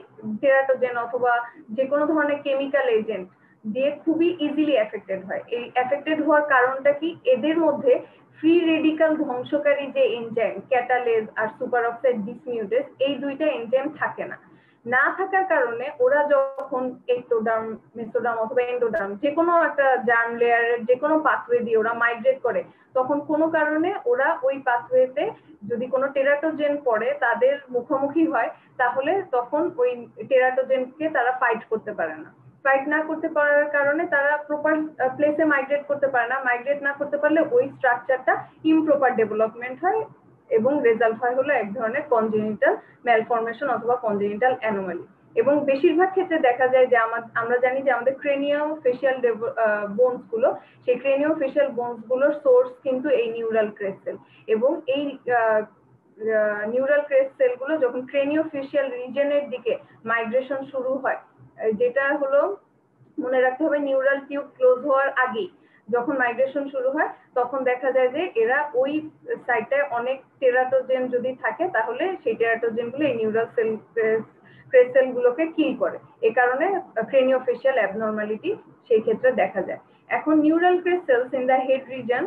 টেরাটোজেন অথবা যে কোনো ধরনের কেমিক্যাল এজেন্ট দিয়ে খুবই ইজিলি এফেক্টেড হয় এই এফেক্টেড হওয়ার কারণটা কি এদের মধ্যে ফ্রি রেডিক্যাল ধ্বংসকারী যে এনজাইম ক্যাটালেজ আর সুপারঅক্সাইড ডিসমিউটেজ এই দুইটা এনজাইম থাকে না না থাকার কারণে ওরা যখন এক্টোডার্ম মেসোডার্ম অথবা এন্ডোডার্ম যে কোনো একটা জার্ম লেয়ারের যে কোনো পাথওয়ে দিয়ে ওরা মাইগ্রেট করে তখন কোনো কারণে ওরা ওই পাথওয়েতে যদি কোনো টেরাটোজেন পড়ে তাদের মুখোমুখি হয় তাহলে তখন ওই টেরাটোজেনকে তারা ফাইট করতে পারে না ফাইট না করতে পারার কারণে তারা প্রপার প্লেসে মাইগ্রেট করতে পারে না মাইগ্রেট না করতে পারলে ওই স্ট্রাকচারটা ইমপ্রপার ডেভেলপমেন্ট হয় এবং রেজাল্ট হয় হলো এক ধরনের কনজেনিটাল ম্যালফরমেশন অথবা কনজেনিটাল অ্যানোমালি এবং বেশিরভাগ ক্ষেত্রে দেখা যায় যে আমরা জানি যে আমাদের ক্রেনিও ফেশিয়াল বোনস গুলো সেই ক্রেনিও ফেশিয়াল বোনস গুলোর সোর্স কিন্তু এই নিউরাল ক্রেস্ট সেল এবং এই নিউরাল ক্রেস্ট সেল গুলো যখন ক্রেনিও ফেশিয়াল রিজনের দিকে মাইগ্রেশন শুরু হয় যেটা হলো মনে রাখতে হবে নিউরাল টিউব ক্লোজ হওয়ার আগে যখন মাইগ্রেশন শুরু হয় তখন দেখা যায় যে এরা ওই সাইডটায় অনেক টেরাটোজেন যদি থাকে তাহলে সেই টেরাটোজেনগুলো এই নিউরাল সেল ক্রেস্ট সেলগুলোকে কিল করে এই কারণে ক্রেনিওফেশিয়াল অ্যাবনর্মালিটি সেই ক্ষেত্রে দেখা যায় এখন neural crest cells in the head region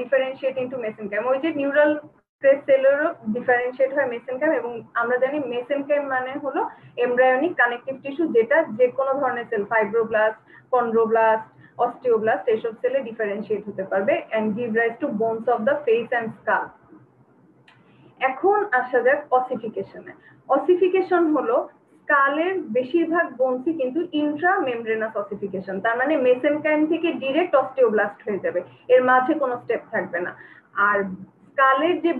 differentiate into mesenchyme ওই যে নিউরাল ক্রেস্ট সেলেরও ডিফারেন্সিয়েট হয় মেসেনকাইম এবং আমরা জানি মেসেনকাইম মানে হলো এমব্রায়োনিক কানেকটিভ টিস্যু যেটা যে কোনো ধরনের সেল ফাইব্রোব্লাস্ট চন্ড্রোব্লাস্ট osteoblast এইসব সেলে ডিফারেন্সিয়েট হতে পারবে and give rise to bones of the face and skull এখন আসা যাক ossification-এ ossification হলো স্কালের বেশিরভাগ বোনসই কিন্তু ইন্ট্রামেমব্রেনাস ossification তার মানে মেসেনকাইম থেকে ডাইরেক্ট osteoblast হয়ে যাবে এর মাঝে কোনো স্টেপ থাকবে না আর স্কালের যে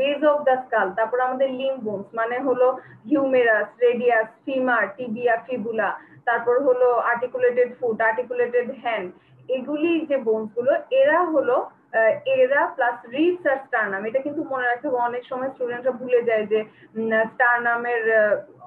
বেস অফ দ্য স্কাল তারপর আমাদের লিম্ব বোনস মানে হলো humerus radius femur tibia fibula তারপর হলো আর্টিকুলেটেড ফুট আর্টিকুলেটেড হ্যান্ড এগুলি যে বোনস গুলো এরা হলো এরা প্লাস রিবস আর স্টারনাম এটা কিন্তু মনে রাখতে হবে অনেক সময় স্টুডেন্টরা ভুলে যায় যে স্টারনামের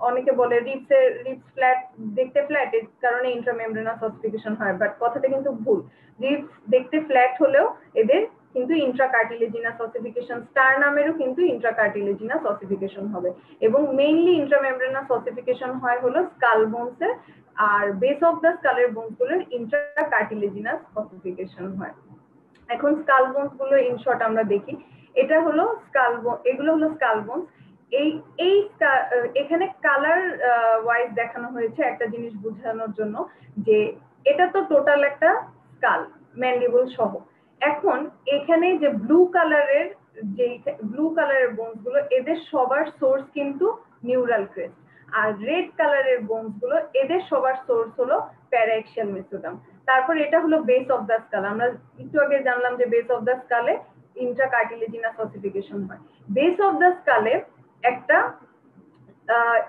অনেকে বলে রিবসের রিবস ফ্ল্যাট দেখতে ফ্ল্যাট এর কারণে ইন্ট্রামেমব্রেনাস ossification হয় বাট কথাটা কিন্তু ভুল রিবস দেখতে ফ্ল্যাট হলেও এদের কিন্তু ইন্ট্রাকার্টিলেজিনাস ossification স্টারনামেরও কিন্তু ইন্ট্রাকার্টিলেজিনাস ossification হবে এবং মেইনলি ইন্ট্রামেমব্রেনাস ossification হয় হলো স্কাল বোনসে আর বেস অফ দ্য স্কালের বোনসগুলোর ইন্ট্রাকার্টিলেজিনাস ossification হয় এখন স্কাল বোনসগুলো ইন শর্ট আমরা দেখি এটা হলো স্কাল বোন এগুলো হলো স্কাল বোনস এই এখানে কালার ওয়াইজ দেখানো হয়েছে একটা জিনিস বোঝানোর জন্য যে এটা তো টোটাল একটা স্কাল ম্যান্ডিবল সহ এখন এখানে যে ব্লু কালারের বোনস গুলো এদের সবার সোর্স কিন্তু নিউরাল ক্রেস্ট আর রেড কালারের বোনস গুলো এদের সবার সোর্স হলো প্যারাএক্সিয়াল মেসোডাম তারপর এটা হলো বেস অফ দ্য স্কাল আমরা একটু আগে জানলাম যে বেস অফ দ্য স্কালে ইন্ট্রাকার্টিলেজিনাস ossification হয় বেস অফ দ্য স্কালে একটা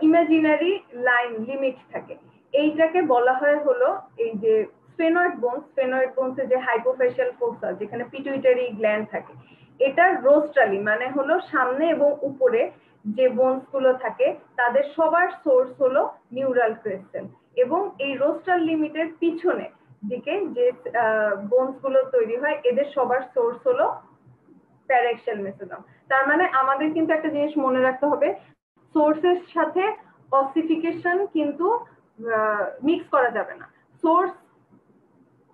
ইমাজিনারি লাইন লিমিট থাকে এইটাকে বলা হয় হলো এই যে স্ফেনয়েড বোনসে যে হাইপোফেশিয়াল ফোসা যেখানে পিটুইটারি গ্ল্যান্ড থাকে এটা রোস্টালি মানে হলো সামনে এবং উপরে যে বোনস গুলো থাকে তাদের সবার সোর্স হলো নিউরাল ক্রেস্ট সেল এবং এই রোস্টাল লিমিটের পিছনে দিকে যে বোনস গুলো তৈরি হয় এদের সবার সোর্স হলো প্যারাএক্সিয়াল মেসোডাম তার মানে আমাদের কিন্তু একটা জিনিস মনে রাখতে হবে সোর্সের সাথে ossification কিন্তু মিক্স করা যাবে না সোর্স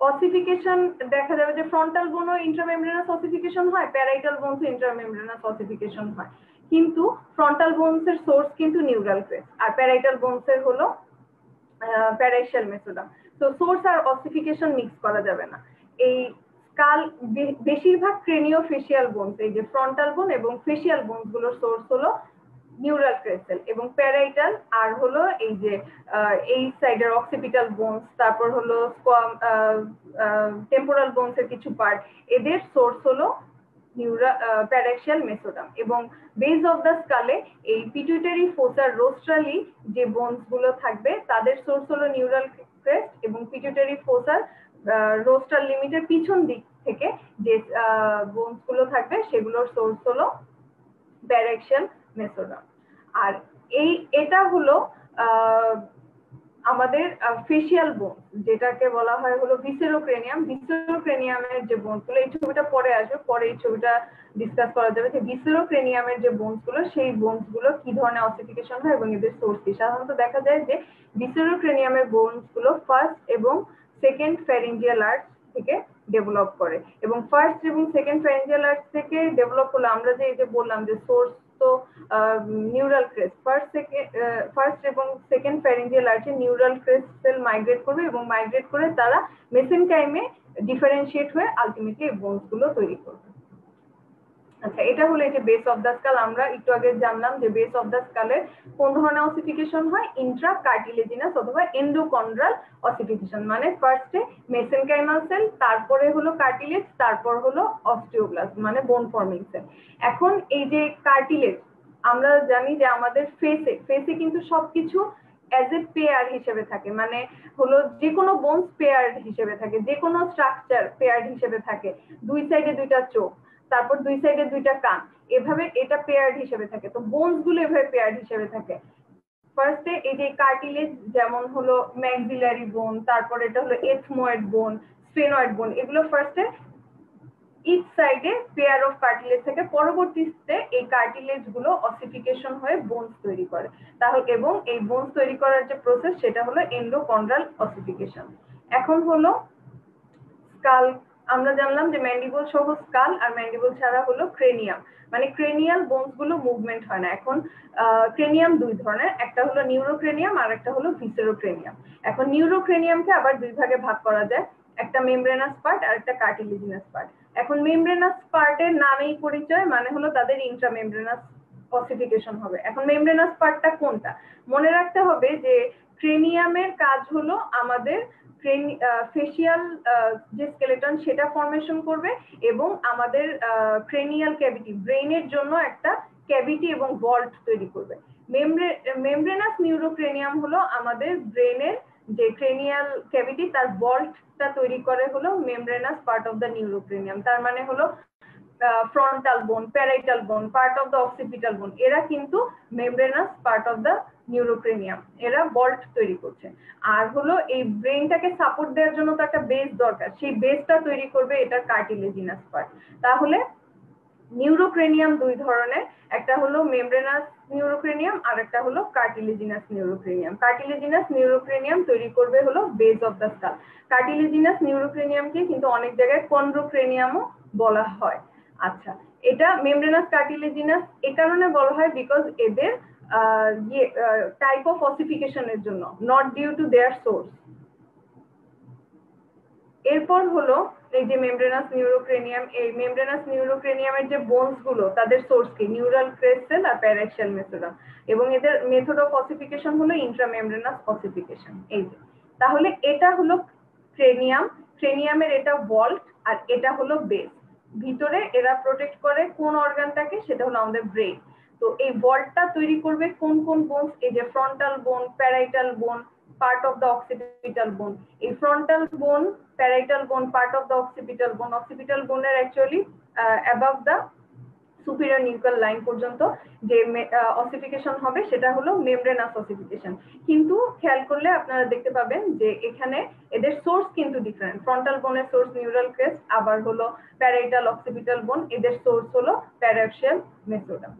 ossification দেখা যাবে যে ফ্রন্টাল বোনও ইন্ট্রামেমব্রেনাস ossification হয় প্যারাইটাল বোনসও ইন্ট্রামেমব্রেনাস ossification হয় কিন্তু ফ্রন্টাল বোনসের সোর্স কিন্তু নিউরাল ক্রেস্ট আর প্যারাইটাল বোনসের হলো প্যারাএক্সিয়াল মেসোডাম তো সোর্স আর ossification মিক্স করা যাবে না এই স্কাল বেশিরভাগ ক্রেনিও ফেশিয়াল বোনস এই যে ফ্রন্টাল বোন এবং ফেশিয়াল বোনসগুলোর সোর্স হলো न्यूरल क्रेस्टल एवं पैराइटल और होलो এই যে এই সাইডের অক্সিপিটাল বোনস তারপর হলো টেম্পোরাল বোনসের কিছু পার্ট এদের সোর্স হলো নিউরা প্যারাক্সিয়াল মেসোডাম এবং বেস অফ দা স্কালে এই পিটুইটারি ফোসার রোস্ট্রালি যে বোনস গুলো থাকবে তাদের সোর্স হলো নিউরাল ক্রেস্ট এবং পিটুইটারি ফোসার রোস্ট্রাল লিমিটের পিছন দিক থেকে যে বোনস গুলো থাকবে সেগুলোর সোর্স হলো প্যারাক্সিয়াল মেসোডাম। আর এই এটা হলো আমাদের ফেশিয়াল বোন যেটাকে বলা হয় হলো ভিসেরোক্রেনিয়াম। ভিসেরোক্রেনিয়ামের যে বোনগুলো এই ছবিটা পরে আসবে, পরে এই ছবিটা ডিসকাস করা যাবে যে ভিসেরোক্রেনিয়ামের যে বোনগুলো সেই বোনগুলো কি ধরনের অসিফিকেশন হয় এবং এদের সোর্স কি। সাধারণত দেখা যায় যে ভিসেরোক্রেনিয়ামের বোনগুলো ফার্স্ট এবং সেকেন্ড ফ্যারিঞ্জিয়াল আর্চ থেকে ডেভেলপ করে এবং ফার্স্ট এবং সেকেন্ড ফ্যারিঞ্জিয়াল আর্চ থেকে ডেভেলপ হলো আমরা যে এই যে বললাম যে সোর্স তো নিউরাল ক্রেস্ট ফার্স্ট এবং সেকেন্ড ফ্যারিঞ্জিয়াল আর্চে নিউরাল ক্রেস্ট সেল মাইগ্রেট করবে এবং মাইগ্রেট করে তারা মেসেনকাইমে ডিফারেন্সিয়েট হয়ে আলটিমেটলি এই বোনস গুলো তৈরি করবে। আচ্ছা, এটা হলো এই যে বেস অফ দ্য স্কাল। আমরা একটু আগে জানলাম যে বেস অফ দ্য স্কালের কোন ধরনের অসিফিকেশন হয়, ইন্ট্রা কার্টিলেজিনাস অথবা এন্ডোকন্ড্রাল অসিফিকেশন, মানে ফার্স্টে মেসেনকাইমাল সেল, তারপরে হলো কার্টিলেজ, তারপর হলো অস্টিওব্লাস্ট মানে বোন ফর্মিং সেল। এখন এই যে কার্টিলেজ আমরা জানি যে আমাদের ফেসে কিন্তু সবকিছু as a pair হিসেবে থাকে, মানে হলো যে কোনো বোনস পেয়ার হিসেবে থাকে, যে কোনো স্ট্রাকচার পেয়ার হিসেবে থাকে, দুই সাইডে দুইটা চোখ, তারপর দুই সাইডে দুইটা কান, এভাবে এটা পেয়ার্ড হিসেবে থাকে। তো বোনস গুলো এভাবে পেয়ার্ড হিসেবে থাকে। ফার্স্টে এই যে কার্টিলেজ যেমন হলো ম্যাক্সিলারি বোন, তারপর এটা হলো এথময়েড বোন, স্ফেনয়েড বোন, এগুলো ফার্স্টে ইচ সাইডে পেয়ার অফ কার্টিলেজ থাকে। পরবর্তীতে এই কার্টিলেজ গুলো অসিফিকেশন হয়ে বোনস তৈরি করে, তাহলে এবং এই বোনস তৈরি করার যে প্রসেস সেটা হলো এন্ডোকন্ড্রাল অসিফিকেশন। এখন হলো স্কাল, আমরা জানলাম যে ম্যান্ডিবল সহ স্কাল আর ম্যান্ডিবল ছাড়া হলো ক্রেনিয়াম, মানে ক্রেনিয়াল বোনস গুলো মুভমেন্ট হয় না। এখন ক্রেনিয়াম দুই ধরনের, একটা হলো নিউরোক্রেনিয়াম আর একটা হলো ভিসেরোক্রেনিয়াম। এখন নিউরোক্রেনিয়ামকে আবার দুই ভাগে ভাগ করা যায়, একটা মেমব্রেনাস পার্ট আর একটা কার্টিলেজিনাস পার্ট। এখন মেমব্রেনাস পার্টের নামেই পরিচয়, মানে হলো তাদের ইন্ট্রামেমব্রেনাস অসিফিকেশন হবে। এখন মেমব্রেনাস পার্টটা কোনটা মনে রাখতে হবে যে ক্রেনিয়ামের কাজ হলো আমাদের ফেশিয়াল যে স্কেলেটন সেটা ফর্মেশন করবে এবং আমাদের ক্রেনিয়াল ক্যাভিটি ব্রেইনের জন্য একটা ক্যাভিটি এবং ভল্ট তৈরি করবে। মেমব্রেনাস নিউরোক্রেনিয়াম হলো আমাদের ব্রেনের যে ক্রেনিয়াল ক্যাভিটি তার ভল্টটা তৈরি করে হলো membranous part of the neurocranium. তার মানে হলো frontal bone, parietal bone, part of the occipital bone, এরা কিন্তু membranous part of the neurocranium, এরা বল্ট তৈরি করছে। আর হলো এই ব্রেনটাকে সাপোর্ট দেওয়ার জন্য তো একটা বেস দরকার, সেই বেসটা তৈরি করবে এটা কার্টিলেজিনাস পার্ট। তাহলে নিউরোক্রেনিয়াম দুই ধরনের, একটা হলো মেমব্রেনাস নিউরোক্রেনিয়াম আর একটা হলো কার্টিলেজিনাস নিউরোক্রেনিয়াম। কার্টিলেজিনাস নিউরোক্রেনিয়াম তৈরি করবে হলো base of the skull. Cartilaginous নিউরোক্রেনিয়ামকে কিন্তু অনেক জায়গায় কন্ড্রোক্রেনিয়ামও বলা হয়। আচ্ছা, এটা মেমব্রেনাস কার্টিলেজিনাস এ কারণে বলা হয় বিকজ এদের টাইপ অফ অসিফিকেশনের জন্য, not due to their source. এরপর হলো এই যে মেমব্রেনাস নিউরোক্রেনিয়াম, এই মেমব্রেনাস নিউরোক্রেনিয়ামের যে বোনস গুলো তাদের সোর্স কি, নিউরাল ক্রেস্ট সেল আর প্যারাক্সিয়াল মেসোডাম, এবং এদের মেথড অফ অসিফিকেশন হলো ইন্ট্রামেমব্রেনাস অসিফিকেশন। এই যে তাহলে এটা হলো ক্রেনিয়াম, ক্রেনিয়ামের এটা ভল্ট আর এটা হলো বেস। ভিতরে এরা প্রোটেক্ট করে কোন অর্গানটাকে, সেটা হলো আমাদের ব্রেইন। তো এই ভল্টটা তৈরি করবে কোন কোন বোনস, এই যে frontal bone, parietal bone, part of the occipital বোন। এই frontal bone, parietal bone, part of the occipital bone, occipital বোনের actually above the superior nuchal line পর্যন্ত যে অসিফিকেশন হবে সেটা হলো মেমব্রেনাস অসিফিকেশন। কিন্তু খেয়াল করলে আপনারা দেখতে পাবেন যে এখানে এদের সোর্স কিন্তু ডিফারেন্ট। ফ্রন্টাল বোনের সোর্স নিউরাল ক্রেস্ট, আবার হলো প্যারাইটাল অক্সিপিটাল বোন এদের সোর্স হলো প্যারাক্সিয়াল মেসোডাম।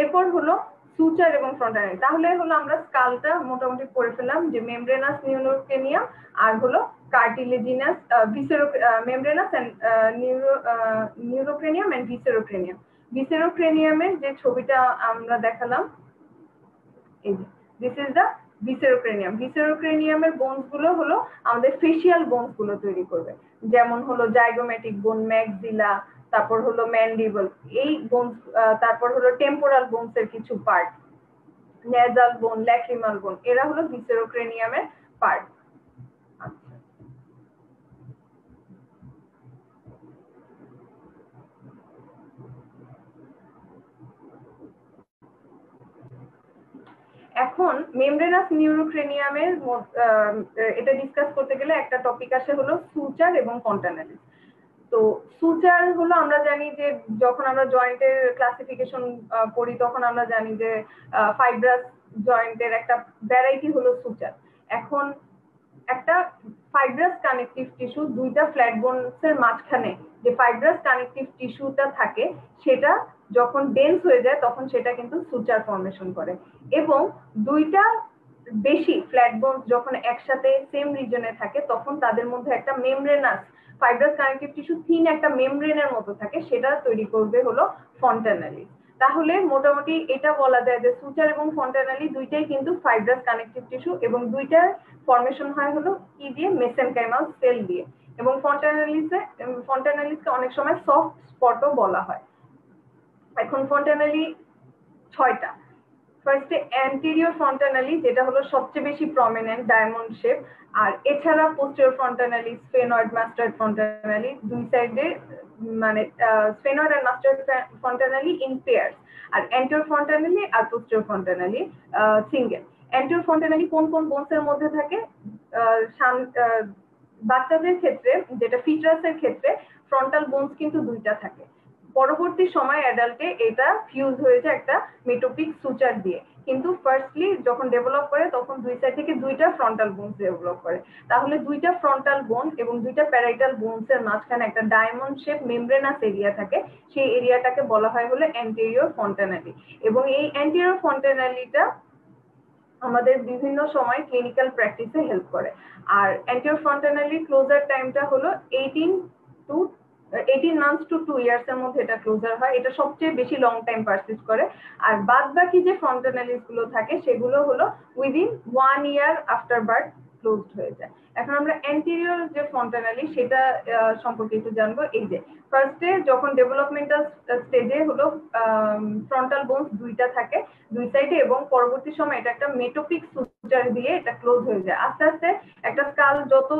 এরপর হলো সুচার এবং ফ্রন্টানেল। তাহলে হলো আমরা স্কালটা মোটামুটি পড়ে ফেলাম যে মেমব্রেনাস নিউরোক্রেনিয়াম আর হলো cartilaginous membranous and neurocranium and viscerocranium. ভিসেরোক্রেনিয়ামের যে ছবিটা আমরা দেখালাম, এই যে দিস ইজ দ্য ভিসেরোক্রেনিয়াম। ভিসেরোক্রেনিয়ামের বোনস গুলো হলো আমাদের ফেশিয়াল বোনস গুলো তৈরি করবে, যেমন হলো জাইগোমেটিক বোন, ম্যাক্সিলা, তারপর হলো ম্যান্ডিবল, এই বোনস, তারপর হলো টেম্পোরাল বোনস এর কিছু পার্ট, নেজাল বোন, ল্যাক্রিমাল বোন, এরা হলো ভিসেরোক্রেনিয়ামের পার্ট। এখন মেমব্রেনাস নিউরোক্রেনিয়ামের এটা ডিসকাস করতে গেলে একটা টপিক আসে হলো সুচার এবং কন্টানেলিস। তো সুচার হলো আমরা জানি যে যখন আমরা জয়েন্টের ক্লাসিফিকেশন পড়ি তখন আমরা জানি যে ফাইব্রাস জয়েন্টের একটা ভ্যারাইটি হলো সুচার। এখন একটা ফাইব্রাস কানেকটিভ টিস্যু, দুইটা ফ্ল্যাট বোনসের মাঝখানে যে ফাইব্রাস কানেকটিভ টিস্যুটা থাকে সেটা যখন ডেন্স হয়ে যায় তখন সেটা কিন্তু সুচার ফর্মেশন করে, এবং দুইটা বেশি ফ্ল্যাট বোন যখন একসাথে সেম রিজনে থাকে তখন তাদের মধ্যে একটা membranous fibrous connective tissue thin একটা মেমব্রেনের মতো থাকে, সেটা তৈরি করবে হলো ফন্টানেলি। তাহলে মোটামুটি এটা বলা যায় যে সুচার এবং ফন্টানেলি দুইটাই কিন্তু ফাইব্রাস কানেকটিভ টিস্যু, এবং দুইটার ফর্মেশন হয় হলো কি দিয়ে, মেসেনকাইমাল সেল দিয়ে। এবং ফন্টানেলিসকে অনেক সময় সফট স্পটও বলা হয়। এখন ফন্টানেলি ছয়টা। ফার্স্টে অ্যান্টেরিয়র ফন্টানেলি, যেটা হলো সবচেয়ে বেশি প্রমিনেন্ট ডায়মন্ড শেপ, আর এছাড়া posterior fontanelle, sphenoid, mastoid fontanelle, দুই সাইডে মানে স্ফেনয়েড আর মাস্টার্ড ফন্টানেলি ইন পেয়ারস, আর অ্যান্টেরিয়র ফন্টানেলি আর posterior fontanelle single. Anterior fontanelle কোন কোন বোনসের মধ্যে থাকে? বাচ্চাদের ক্ষেত্রে যেটা ফিটরাসের ক্ষেত্রে ফ্রন্টাল বোনস কিন্তু দুইটা থাকে, পরবর্তী সময় অ্যাডাল্টে এটা ফিউজ হয়ে যায় একটা মেটোপিক সুচার দিয়ে, কিন্তু ফার্স্টলি যখন ডেভেলপ করে তখন দুই সাইড থেকে দুইটা ফ্রন্টাল বোনস ডেভেলপ করে। তাহলে দুইটা ফ্রন্টাল বোন এবং দুইটা প্যারাইটাল বোনসের মাঝখানে একটা ডায়মন্ড শেপ মেমব্রেনাস এরিয়া থাকে, সেই এরিয়াটাকে বলা হয় হলো অ্যান্টেরিয়র ফন্টানেলি। এবং এই অ্যান্টেরিয়র ফন্টানেলিটা আমাদের বিভিন্ন সময় ক্লিনিক্যাল প্র্যাকটিসে হেল্প করে। আর অ্যান্টেরিয়র ফন্টানেলি ক্লোজার টাইমটা হলো 18 months to 2 years এর মধ্যে এটা ক্লোজার হয়, এটা সবচেয়ে বেশি লং টাইম পারসিস্ট করে। আর বাদ বাকি যে ফন্টানেলিস গুলো থাকে সেগুলো হলো within 1 year after birth closed হয়ে যায়। এখন আমরা অ্যান্টেরিয়র যে ফন্টানেলি সেটা সম্পর্কে একটু জানবো। এই যে ফার্স্টে যখন ডেভেলপমেন্টাল স্টেজে হলো ফ্রন্টাল বোনস দুইটা থাকে দুই সাইডে, এবং পরবর্তী সময় এটা একটা মেটোপিক সুচার দিয়ে এটা ক্লোজ হয়ে যায়। আস্তে আস্তে একটা স্কাল, যত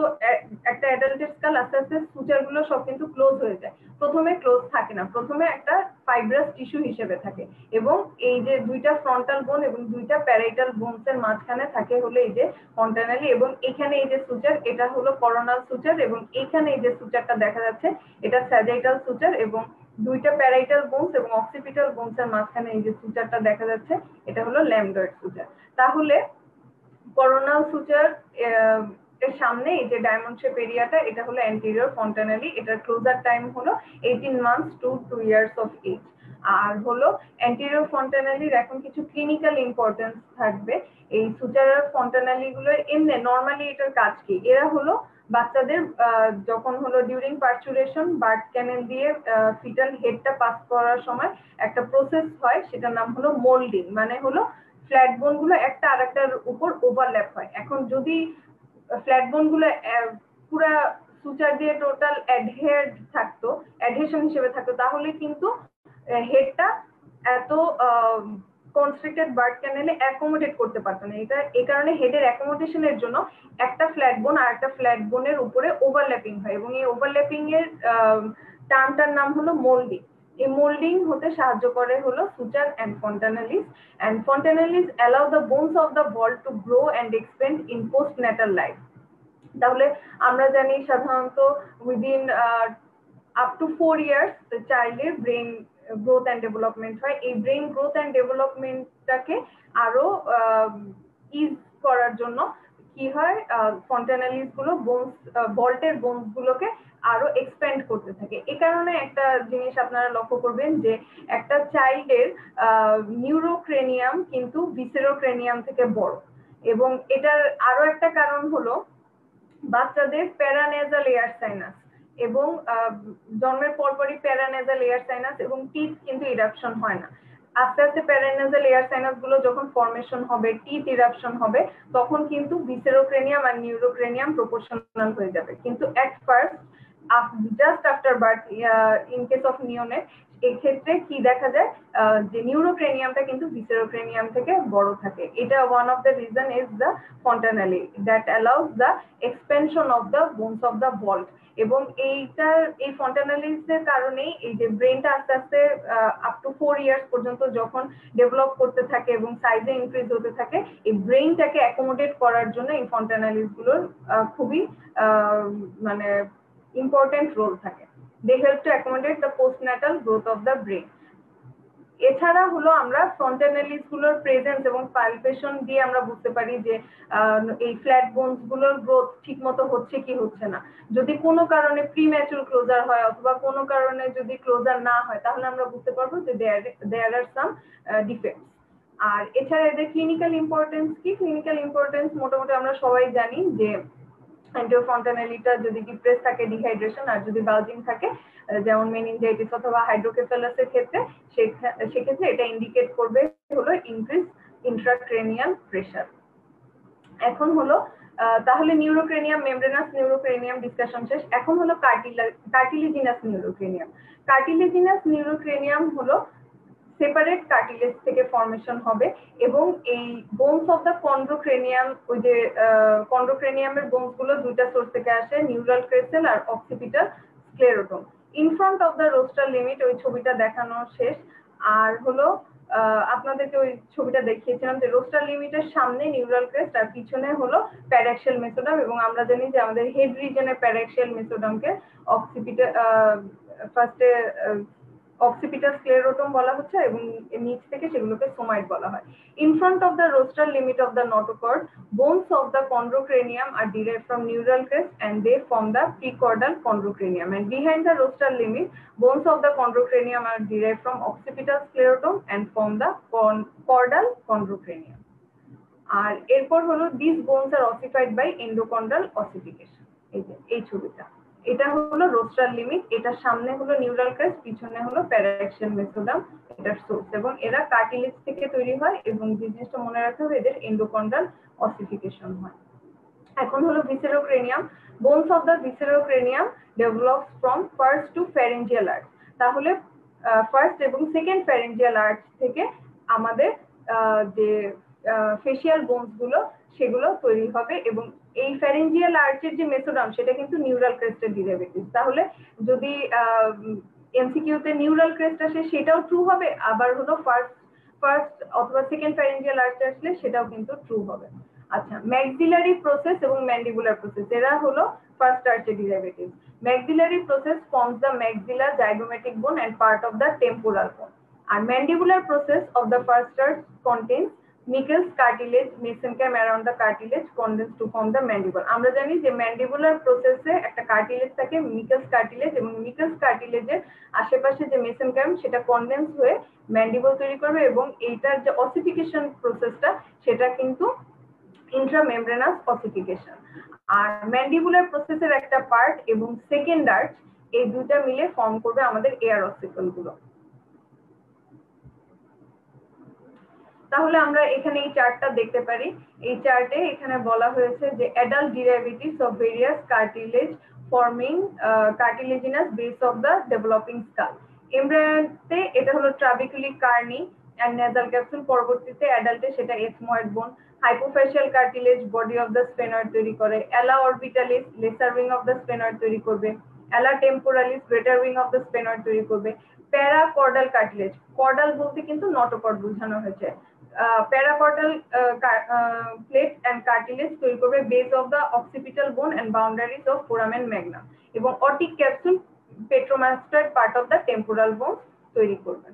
একটা অ্যাডাল্টের স্কাল আস্তে আস্তে সুচারগুলো সব কিন্তু ক্লোজ হয়ে যায়। প্রথমে ক্লোজ থাকে না, প্রথমে একটা ফাইব্রাস টিস্যু হিসেবে থাকে, এবং এই যে দুইটা ফ্রন্টাল বোন এবং দুইটা প্যারাইটাল বোনসের মাঝখানে থাকে হলো এই যে ফন্টানেলি। এবং এখানে এই যে সুচার, এটা হলো করোনাল সুচার, এবং এখানে এই যে সুচারটা দেখা যাচ্ছে এটা স্যাজাইটাল সুচার, এবং দুইটা প্যারাইটাল বোনস এবং অক্সিপিটাল বোনসের মাঝখানে এই যে সুচারটা দেখা যাচ্ছে এটা হলো ল্যামডয়েড সুচার। তাহলে করোনাল সুচার এর সামনে এই যে ডায়মন্ড শেপ এরিয়াটা এটা হলো অ্যান্টেরিয়র ফন্টানেলি, এটার ক্লোজার টাইম হলো 18 months to 2 years of age. আর হলো অ্যান্টেরিয়র ফন্টানেলির এখন কিছু ক্লিনিক্যাল ইম্পর্টেন্স থাকবে। এই সুচার আর ফন্টানেলি গুলোর এমনি নর্মালি এটার কাজ কি? এরা হলো বাচ্চাদের যখন হলো ডিউরিং পার্চুরেশন বার্থ ক্যানেল দিয়ে ফিটাল হেডটা পাস করার সময় একটা প্রসেস হয়, সেটার নাম হলো মোল্ডিং, মানে হলো ফ্ল্যাট বোন গুলো একটা আরেকটার উপর ওভারল্যাপ হয়। এখন যদি ফ্ল্যাট বোন গুলো পুরা সুচার দিয়ে টোটাল অ্যাডহেয়ার্ড থাকতো, অ্যাডহেশন হিসেবে থাকতো, তাহলে কিন্তু হেডটা এত কনস্ট্রিক্টেড বার্থ ক্যানেলে অ্যাকোমোডেট করতে পারতো না। এটা এই কারণে হেডের অ্যাকোমোডেশনের জন্য একটা ফ্ল্যাট বোন আর একটা ফ্ল্যাট বোনের উপরে ওভারল্যাপিং হয়, এবং এই ওভারল্যাপিং এর টার্মটার নাম হলো মোল্ডিং। এই মোল্ডিং হতে সাহায্য করে হলো suture and fontanelles. And fontanelles allow the bones of the বল to grow and expand in post natal life. তাহলে আমরা জানি সাধারণত উইদিন আপ টু 4 years চাইল্ডের ব্রেন গ্রোথ অ্যান্ড ডেভেলপমেন্ট হয়। এই ব্রেন গ্রোথ অ্যান্ড ডেভেলপমেন্টটাকে আরো ইজ করার জন্য কি হয়, ফন্টানেলিস গুলো বোনস বল্টের বোনস গুলোকে আরো এক্সপ্যান্ড করতে থাকে। এই কারণে একটা জিনিস আপনারা লক্ষ্য করবেন যে একটা চাইল্ডের নিউরোক্রেনিয়াম কিন্তু ভিসেরোক্রেনিয়াম থেকে বড়, এবং এটার আরো একটা কারণ হলো বাচ্চাদের প্যারানেজাল এয়ার সাইনাস, এবং জন্মের পরপরই প্যারানেজাল এয়ার সাইনাস এবং টিথ কিন্তু ইরাপশন হয় না। আস্তে আস্তে প্যারানেজাল এয়ার সাইনাস গুলো যখন ফর্মেশন হবে, টিথ ইরাপশন হবে, তখন কিন্তু ভিসেরোক্রেনিয়াম আর নিউরোক্রেনিয়াম প্রপোর্শনাল হয়ে যাবে। কিন্তু at first just after birth in case of neonate এই ক্ষেত্রে কি দেখা যায় যে নিউরোক্রেনিয়ামটা কিন্তু ভিসেরোক্রেনিয়াম থেকে বড় থাকে এটা one of the reason is the fontanelle that allows the expansion of the bones of the vault এবং এইটার এই fontanelles এর কারণে এই যে ব্রেনটা আস্তে আস্তে up to 4 years পর্যন্ত যখন ডেভেলপ করতে থাকে এবং সাইজে ইনক্রিজ হতে থাকে এই ব্রেনটাকে অ্যাকোমোডেট করার জন্য এই fontanelles গুলোর খুবই মানে ইম্পর্টেন্ট রোল থাকে They help to accommodate the postnatal growth of the brain. এছাড়া হলো আমরা fontanelles গুলোর প্রেজেন্স এবং পালপেশন দিয়ে আমরা বুঝতে পারি যে এই ফ্ল্যাট বোনস গুলোর গ্রোথ ঠিকমতো হচ্ছে কি হচ্ছে না যদি কোনো কারণে প্রিম্যাচুর ক্লোজার হয় অথবা কোনো কারণে যদি ক্লোজার না হয় তাহলে আমরা বুঝতে পারবো যে there are some defects আর এছাড়া এদের ক্লিনিক্যাল ইম্পর্টেন্স কি ক্লিনিক্যাল ইম্পর্টেন্স মোটামুটি আমরা সবাই জানি যে Anterior fontanellita যদি ডিপ্রেস থাকে ডিহাইড্রেশন আর যদি বাউজিং থাকে যেমন মেনিনজাইটিস অথবা হাইড্রোকেফালাসের ক্ষেত্রে সেক্ষেত্রে এটা ইন্ডিকেট করবে হলো ইনক্রিজ ইন্ট্রাক্রেনিয়াল প্রেসার এখন হলো তাহলে নিউরোক্রেনিয়াম মেমব্রেনাস নিউরোক্রেনিয়াম ডিসকাশন শেষ এখন হলো কার্টিলেজিনাস নিউরোক্রেনিয়াম কার্টিলেজিনাস নিউরোক্রেনিয়াম হলো সেপারেট কার্টিলেজ থেকে ফর্মেশন হবে এবং এই বোনস অফ দা কন্ড্রোক্রেনিয়াম ওই যে কন্ড্রোক্রেনিয়ামের বোনস গুলো দুইটা সোর্স থেকে আসে নিউরাল ক্রেস্ট আর occipital sclerotome in front of the rostral limit ওই ছবিটা দেখানো শেষ আর হলো আপনাদেরকে ওই ছবিটা দেখিয়েছিলাম যে রোস্টাল লিমিটের সামনে নিউরাল ক্রেস্ট আর পিছনে হলো প্যারাক্সিয়াল মেসোডাম এবং আমরা জানি যে আমাদের হেড রিজনে প্যারাক্সিয়াল মেসোডামকে অক্সিপিটাল ফার্স্টে occipital sclerotum बोला होता है एवं नीचे तक के शेगुलों के somite बोला है। In front of the rostral limit of the notochord, bones of the chondrocranium are derived from neural crest and they form the precaudal chondrocranium. And behind the rostral limit, bones of the chondrocranium are derived from occipital sclerotum and form the caudal chondrocranium. और एक और होलो these bones are ossified by endochondral ossification. ये छोटा এটা হলো rostral limit এটা সামনে হলো নিউরাল ক্রেস্ট পিছনে হলো প্যারাক্সিয়াল মেসোডাম এটার সোর্স এবং এরা কার্টিলেজ থেকে তৈরি হয় এবং জিনিসটা মনে রাখতে হবে এদের এন্ডোকন্ড্রাল অসিফিকেশন হয় এখন হলো viscerocranium bones of the viscerocranium develops from first two pharyngeal arch তাহলে ফার্স্ট এবং সেকেন্ড ফ্যারেঞ্জিয়াল আর্চ থেকে আমাদের যে ফেশিয়াল বোনস গুলো সেগুলো তৈরি হবে এবং এই ফ্যারেঞ্জিয়াল আর্চের যে মেসোডাম সেটা কিন্তু নিউরাল ক্রেস্টের ডেরিভেটিভ তাহলে যদি এমসিকিউ তে নিউরাল ক্রেস্ট আসে সেটাও ট্রু হবে আবার হলো ফার্স্ট অথবা সেকেন্ড ফ্যারেঞ্জিয়াল আর্চ আসলে সেটাও কিন্তু ট্রু হবে আচ্ছা ম্যাক্সিলারি প্রসেস এবং ম্যান্ডিবুলার প্রসেস এরা হলো ফার্স্ট আর্চের derivative maxillary process forms the maxilla zygomatic bone and part of the temporal bone আর mandibular process of the first arch contains Meckel's cartilage, mesenchyme around the cartilage condense to form the mandible. আমরা জানি যে mandibular প্রসেসে একটা cartilage থাকে Meckel's cartilage এবং Meckel's cartilageের আশেপাশে যে মেসেনকাইম সেটা কনডেন্স হয়ে ম্যান্ডিবল তৈরি করবে এবং এইটার যে অসিফিকেশন প্রসেসটা সেটা কিন্তু ইন্ট্রামেমব্রেনাস অসিফিকেশন আর ম্যান্ডিবুলার প্রসেসের একটা পার্ট এবং সেকেন্ড আর্চ এই দুটো মিলে ফর্ম করবে আমাদের এয়ার অসিকল গুলো তাহলে আমরা এখানে এই চার্টটা দেখতে পারি এই চার্টে এখানে বলা হয়েছে যে adult derivatives of various cartilage forming cartilaginous base of the developing skull এমব্রায়োতে এটা হলো trabeculae cranii and nasal capsule পরবর্তীতে অ্যাডাল্টে সেটা ethmoid bone hypophyseal cartilage body of the sphenoid তৈরি করে ala orbitalis lesser wing of the sphenoid তৈরি করবে ala temporalis greater wing of the sphenoid তৈরি করবে প্যারাকর্ডাল কার্টিলেজ কর্ডাল বলতে কিন্তু নটোকর্ড বোঝানো হয়েছে Parietal plate and cartilage তৈরি করবে base of the occipital bone and boundaries of foramen magnum এবং otic capsule petromastid part of the temporal bone তৈরি করবে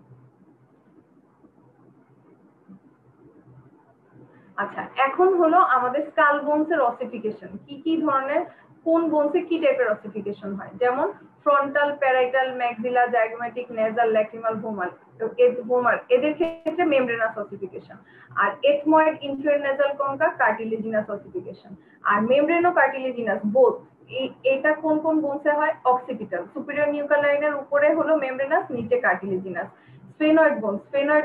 আচ্ছা এখন হলো আমাদের স্কাল বোনস এর ossification কি কি ধরনের কোন বোনসে কি টাইপের ossification হয় যেমন frontal parietal maxilla zygomatic nasal lacrimal vomal vomal এদের ক্ষেত্রে membranous ossification আর ethmoid intranasal concha cartilaginous ossification আর membrano cartilaginous both এটা কোন কোন বোনসে হয় occipital superior nuchal line এর উপরে হলো membranous নিচে cartilaginous sphenoid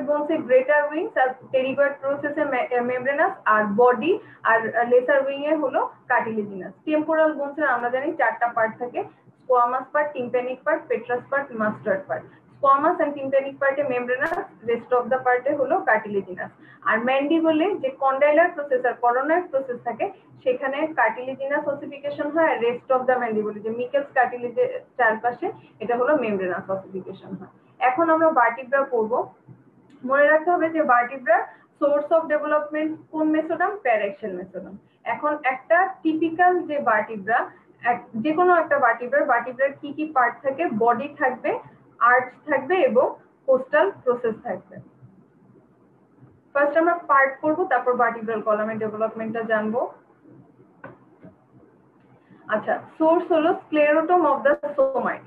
bones এ greater wings আর pterygoid process এ membranous আর body আর lesser wing এ হলো cartilaginous temporal bones এর আমরা জানি চারটা পার্ট থাকে squamous part, tympanic part, petrous part, mustard part. Squamous and tympanic part is membranous, rest of the part is cartilaginous. And mandible is the condylar process or coronary process থাকে সেখানে cartilaginous ossification হয়, rest of the mandible যে Meckel's cartilage চারপাশে এটা হলো membranous ossification হয়। এখন আমরা vertebra পড়বো। মনে রাখতে হবে যে vertebra source of development কোন মেসোডাম, প্যারেক্সাল মেসোডাম। এখন একটা টিপিক্যাল যে vertebra যে কোনো একটা vertebra কি কি পার্ট থাকে, বডি থাকবে, আর্চ থাকবে এবং কোস্টাল প্রসেস থাকবে। ফার্স্ট আমরা পার্ট করব, তারপর ভার্টিব্রাল কলামের ডেভেলপমেন্টটা জানবো। আচ্ছা, সোর্স হলো স্ক্লেরোটোম অফ দা সোমাইট।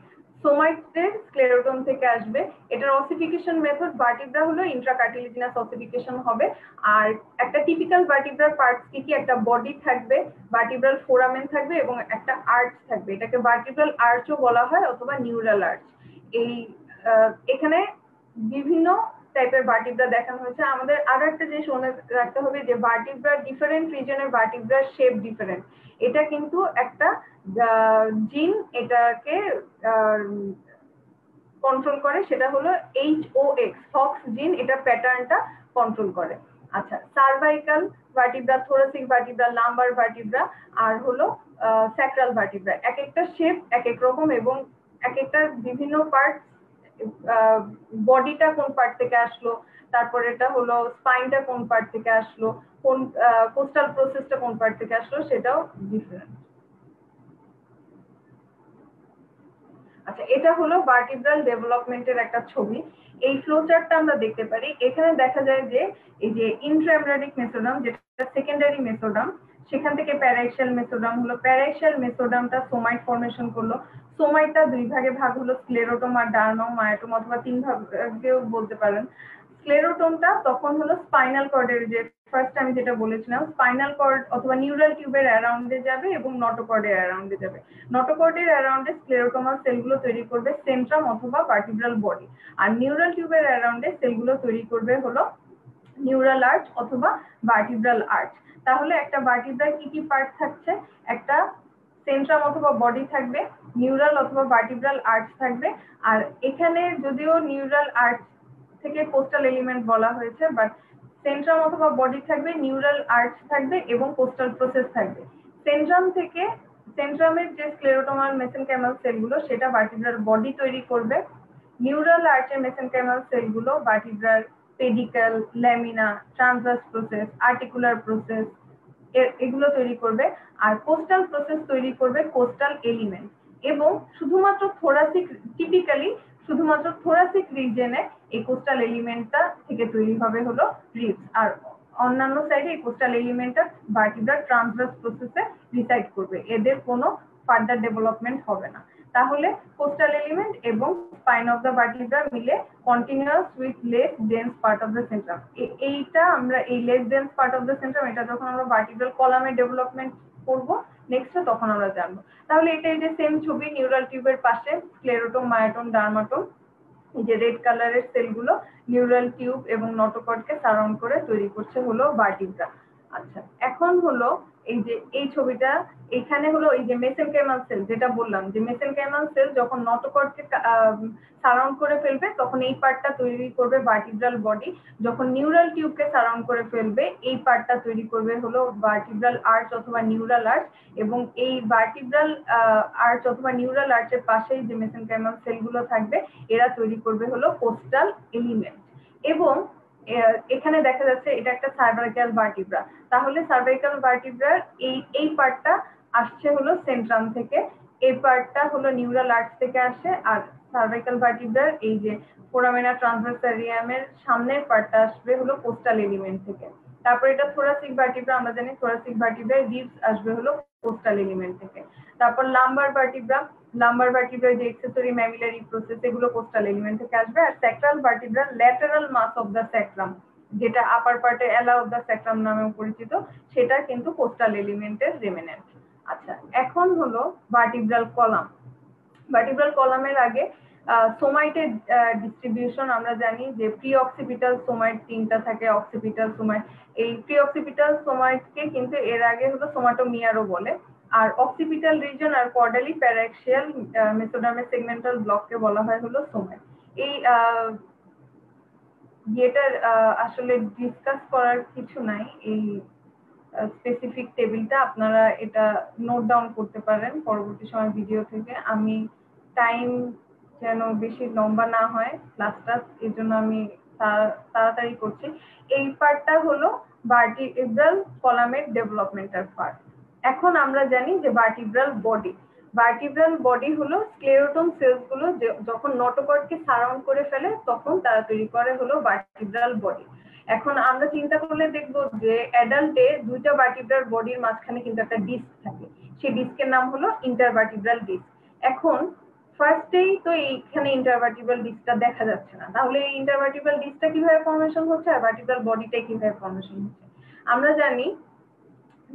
সোমাইটের স্ক্লেরোটোম থেকে আসবে। এটার অসিফিকেশন মেথড ভার্টিব্রা হলো ইন্ট্রাকার্টিলিজিনাস অসিফিকেশন হবে। আর একটা টিপিক্যাল ভার্টিব্রার পার্টস কি কি, একটা বডি থাকবে, ভার্টিব্রাল ফোরামেন থাকবে এবং একটা আর্চ থাকবে। এটাকে ভার্টিব্রাল আর্চও বলা হয় অথবা নিউরাল আর্চ। এই এখানে বিভিন্ন টাইপের ভার্টিব্রা দেখানো হয়েছে। আমাদের আরো একটা জিনিস মনে রাখতে হবে যে ভার্টিব্রা ডিফারেন্ট রিজনের ভার্টিব্রা শেপ ডিফারেন্ট। এটা কিন্তু একটা জিন এটাকে কন্ট্রোল করে, সেটা হলো HOX ফক্স জিন, এটা প্যাটার্নটা কন্ট্রোল করে। আচ্ছা, cervical vertebra, thoracic vertebra, lumbar vertebra আর হলো স্যাক্রাল ভার্টিব্রা। এক একটা শেপ এক এক রকম এবং এক একটা বিভিন্ন পার্ট, বডিটা কোন পার্ট থেকে আসলো, তারপর এটা হলো স্পাইনটা কোন পার্ট থেকে আসলো, কোন কোস্টাল প্রসেসটা কোন পার্ট থেকে আসলো, সেটাও ডিফারেন্ট। আচ্ছা, এটা হলো ভার্টিব্রাল ডেভেলপমেন্টের একটা ছবি। এই ফ্লো চার্টটা আমরা দেখতে পারি। এখানে দেখা যায় যে এই যে ইন্ট্রাএমব্রায়োনিক মেসোডাম যেটা সেকেন্ডারি মেসোডাম, সেখান থেকে প্যারাক্সাল মেসোডাম হলো। প্যারাক্সাল মেসোডামটা সোমাইট ফর্মেশন করলো। সোমাইটটা দুই ভাগে ভাগ হলো, স্ক্লেরোটোম আর ডার্মাম, মায়োটোম, অথবা তিন ভাগেও বলতে পারেন। স্ক্লেরোটোমটা তখন হলো স্পাইনাল কর্ডের, যে ফার্স্ট আমি যেটা বলেছিলাম, স্পাইনাল কর্ড অথবা নিউরাল টিউবের অ্যারাউন্ডে যাবে এবং নটোকর্ডের অ্যারাউন্ডে যাবে। নটোকর্ডের অ্যারাউন্ডে স্ক্লেরোটোমাল সেলগুলো তৈরি করবে সেন্ট্রাম অথবা ভার্টিব্রাল বডি, আর নিউরাল টিউবের অ্যারাউন্ডে সেলগুলো তৈরি করবে হলো নিউরাল আর্চ অথবা ভার্টিব্রাল আর্চ। তাহলে একটা ভার্টিব্রার কি কি পার্ট থাকছে, একটা সেন্ট্রাম অথবা বডি থাকবে, নিউরাল অথবা ভার্টিব্রাল আর্চ থাকবে। আর এখানে যদিও নিউরাল আর্চ থেকে কোস্টাল এলিমেন্ট বলা হয়েছে, বাট সেন্ট্রাম অথবা বডি থাকবে, নিউরাল আর্চ থাকবে এবং কোস্টাল প্রসেস থাকবে। সেন্ট্রাম থেকে সেন্ট্রামের যে স্ক্লেরোটোমাল মেসেনকাইমাল সেলগুলো সেটা ভার্টিব্রাল বডি তৈরি করবে, নিউরাল আর্চের মেসেনকাইমাল সেলগুলো vertebral pedicle, lamina, transverse process, articular process এগুলো তৈরি করবে। আর কোস্টাল প্রসেস তৈরি করবে কোস্টাল এলিমেন্ট। এবং শুধুমাত্র থোরাসিক, টিপিক্যালি শুধুমাত্র থোরাসিক রিজনে এই কোস্টাল এলিমেন্টটা থেকে তৈরি হবে হলো রিবস, আর অন্যান্য সাইডে এই কোস্টাল এলিমেন্টটা ভার্টিব্রাল ট্রান্সভার্স প্রসেসে রিসাইড করবে। এদের কোনো ফার্দার ডেভেলপমেন্ট হবে না। তাহলে কোস্টাল এলিমেন্ট এবং স্পাইন অফ দ্য ভার্টিব্রা মিলে continuous with less dense part of the centrum. এইটা আমরা এই less dense part of the centrum এটা যখন আমরা ভার্টিব্রাল কলামের ডেভেলপমেন্ট করব নেক্সটে তখন আমরা জানবো। তাহলে এটা এই যে সেম ছবি, নিউরাল টিউবের পাশে স্ক্লেরোটোম, মায়োটোম, ডার্মাটোম, এই যে রেড কালারের সেলগুলো নিউরাল টিউব এবং নটোকর্ডকে সারাউন্ড করে তৈরি করছে হলো ভার্টিব্রা। আচ্ছা, এখন হলো এই যে এই ছবিটা, এখানে হলো এই যে মেসেনকাইমাল সেল, যেটা বললাম যে মেসেনকাইমাল সেল যখন নটোকর্ডকে সারাউন্ড করে ফেলবে তখন এই পার্টটা তৈরি করবে ভার্টিব্রাল বডি, যখন নিউরাল টিউবকে সারাউন্ড করে ফেলবে এই পার্টটা তৈরি করবে হলো ভার্টিব্রাল আর্চ অথবা নিউরাল আর্চ। এবং এই ভার্টিব্রাল আর্চ অথবা নিউরাল আর্চের পাশেই যে মেসেনকাইমাল সেলগুলো থাকবে এরা তৈরি করবে হলো কোস্টাল এলিমেন্ট। এবং এখানে দেখা যাচ্ছে এটা একটা সার্ভাইকাল ভার্টিব্রা। তাহলে সার্ভাইকাল ভার্টিব্রার এই পার্টটা আসছে হলো সেন্ট্রাম থেকে, এই পার্টটা হলো নিউরাল আর্চ থেকে আসে, আর সার্ভাইকাল ভার্টিব্রার এই যে ফোরামেনা, ট্রান্সভার্সারিয়ামের সামনের পার্টটা আসবে হলো কোস্টাল এলিমেন্ট থেকে। তারপর এটা থোরাসিক ভার্টিব্রা, আমরা জানি থোরাসিক ভার্টিব্রার রিবস আসবে হলো কোস্টাল এলিমেন্ট থেকে। তারপর লাম্বার ভার্টিব্রা, লাম্বার ভার্টিব্রা যে এক্সেসরি ম্যামিলারি প্রসেস এগুলো কোস্টাল এলিমেন্ট থেকে আসবে। আর sacral vertebra, lateral mass of the sacrum যেটা আপার পার্টে অ্যালা অফ দ্য স্যাক্রাম নামেও পরিচিত, সেটা কিন্তু কোস্টাল এলিমেন্টের রেমিনেন্ট। আচ্ছা, এখন হলো ভার্টিব্রাল কলাম। ভার্টিব্রাল কলামের আগে সোমাইটের ডিস্ট্রিবিউশন আমরা জানি যে প্রি অক্সিপিটাল সোমাইট তিনটা থাকে, অক্সিপিটাল সোমাইট। এই প্রি অক্সিপিটাল সোমাইটকে কিন্তু এর আগে হলো সোমাটোমিয়ারও বলে। আর অক্সিপিটাল রিজন আর কর্ডালি প্যারাক্সিয়াল মেসোডার্মের সেগমেন্টাল ব্লককে বলা হয় হলো সোমাইট। এই এটার আসলে ডিসকাস করার কিছু নাই, এই স্পেসিফিক টেবিলটা আপনারা এটা নোট ডাউন করতে পারেন পরবর্তী সময় ভিডিও থেকে। আমি টাইম যেন বেশি লম্বা না হয় ক্লাসটা, এর জন্য আমি তাড়াতাড়ি করছি। এই পার্টটা হলো ভার্টিব্রাল কলামের ডেভেলপমেন্টাল পার্ট। এখন আমরা জানি যে ভার্টিব্রাল বডি হলো স্ক্লেরোটোম সেলস গুলো যখন নটোকর্ডকে সারাউন্ড করে ফেলে তখন তারা তৈরি করে হলো ভার্টিব্রাল বডি। এখন আমরা চিন্তা করলে দেখবো যে অ্যাডাল্টে দুইটা ভার্টিব্রাল বডির মাঝখানে কিন্তু একটা ডিস্ক থাকে, সেই ডিস্কের নাম হলো ইন্টারভার্টিব্রাল ডিস্ক। এখন ফার্স্টেই তো এইখানে ইন্টারভার্টিব্রাল ডিস্কটা দেখা যাচ্ছে না, তাহলে এই ইন্টারভার্টিব্রাল ডিস্কটা কিভাবে ফর্মেশন হচ্ছে আর ভার্টিব্রাল বডিটা কিভাবে ফর্মেশন হচ্ছে? আমরা জানি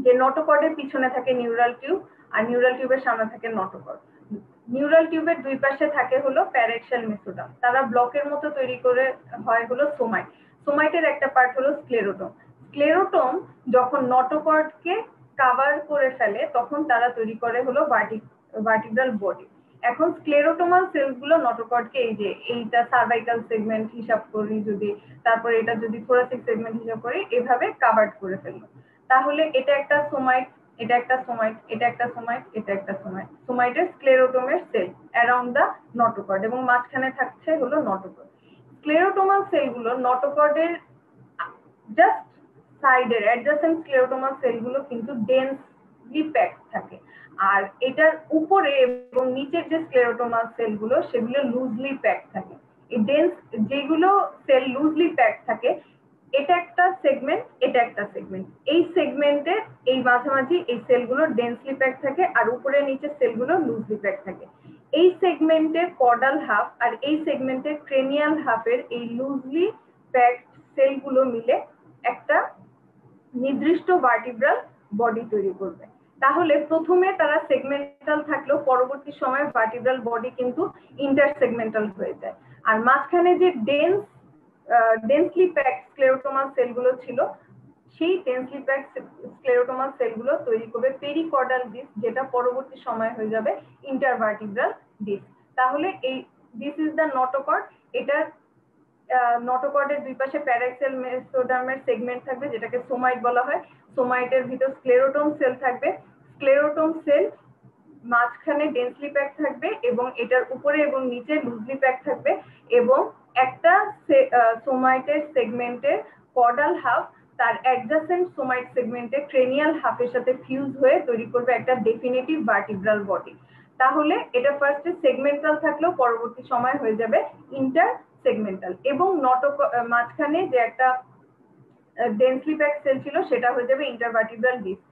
যে নটোকর্ডের পিছনে থাকে নিউরাল টিউব আর নিউরাল টিউবের সামনে থাকে নটোকর্ড। নিউরাল টিউবের দুই পাশে থাকে হলো প্যারাক্সিয়াল মেসোডার্ম, তারা ব্লকের মতো তৈরি করে হয় হলো সোমাইট। সোমাইটের একটা পার্ট হলো স্ক্লেরোটোম। স্ক্লেরোটোম যখন নটোকর্ডকে কভার করে ফেলে তখন তারা তৈরি করে হলো ভার্টিব্রাল বডি। এখন স্ক্লেরোটোমাল সেলগুলো নটোকর্ডকে, এই যে এইটা সার্ভাইকাল সেগমেন্ট হিসাব করি যদি, তারপরে এটা যদি থোরাসিক সেগমেন্ট হিসাব করি, এভাবে কভার করে ফেললো। তাহলে এটা একটা সোমাইট, এটা একটা সোমাইট, এটা একটা সোমাইট, এটা একটা সোমাইট। সোমাইটের স্ক্লেরোটোমের সেল অ্যারাউন্ড দা নটোকর্ড এবং মাঝখানে থাকছে হলো নটোকর্ড। স্ক্লেরোটোমাল সেলগুলো নটোকর্ডের জাস্ট সাইডের অ্যাডজাসেন্ট স্ক্লেরোটোমাল সেলগুলো কিন্তু ডেন্সলি প্যাক থাকে, আর এটার উপরে এবং নিচের যে স্ক্লেরোটোমাল সেলগুলো সেগুলো লুজলি প্যাক থাকে। এই ডেন্স যেগুলো সেল লুজলি প্যাক থাকে, এটা একটা সেগমেন্ট, এটা একটা সেগমেন্ট, এই সেগমেন্টে এই মাঝামাঝি এই সেলগুলো ডেন্সলি প্যাক থাকে আর উপরে নিচে সেলগুলো লুজলি প্যাক থাকে। এই সেগমেন্টের কর্ডাল হাফ আর এই সেগমেন্টের ক্রেনিয়াল হাফের এই লুজলি প্যাক সেলগুলো মিলে একটা নির্দিষ্ট ভার্টিব্রাল বডি তৈরি করবে। তাহলে প্রথমে তারা সেগমেন্টাল থাকলেও পরবর্তী সময়ে ভার্টিব্রাল বডি কিন্তু ইন্টারসেগমেন্টাল হয়ে যায়। আর মাঝখানে যে ডেন্সলি প্যাক স্ক্লেরোটোমাল সেলগুলো ছিল, সেই ডেন্সলি প্যাক স্ক্লেরোটোমাল সেলগুলো তৈরি করবে পেরিকর্ডাল ডিস্ক, যেটা পরবর্তী সময় হয়ে যাবে ইন্টারভার্টিব্রাল ডিস্ক। তাহলে এই দিস ইজ দ্য নটোকর্ড। এটা নটোকর্ডের দুই পাশে প্যারাক্সিয়াল মেসোডার্মের সেগমেন্ট থাকবে যেটাকে সোমাইট বলা হয়। সোমাইটের ভিতর স্ক্লেরোটোম সেল থাকবে, স্ক্লেরোটোম সেল মাঝখানে ডেন্সলি প্যাক থাকবে এবং এটার উপরে এবং নিচে লুজলি প্যাক থাকবে, এবং একটা সোমাইটের সেগমেন্টের কর্ডাল হাফ তার অ্যাডজাসেন্ট সোমাইট সেগমেন্টের ক্রেনিয়াল হাফের সাথে ফিউজ হয়ে তৈরি করবে একটা ডেফিনিটিভ ভার্টিব্রাল বডি। তাহলে এটা ফার্স্টে সেগমেন্টাল থাকলেও পরবর্তী সময় হয়ে যাবে ইন্টার সেগমেন্টাল, এবং মাঝখানে যে একটা ডেন্সলি প্যাক সেল ছিল সেটা হয়ে যাবে ইন্টারভার্টিব্রাল ডিস্ক।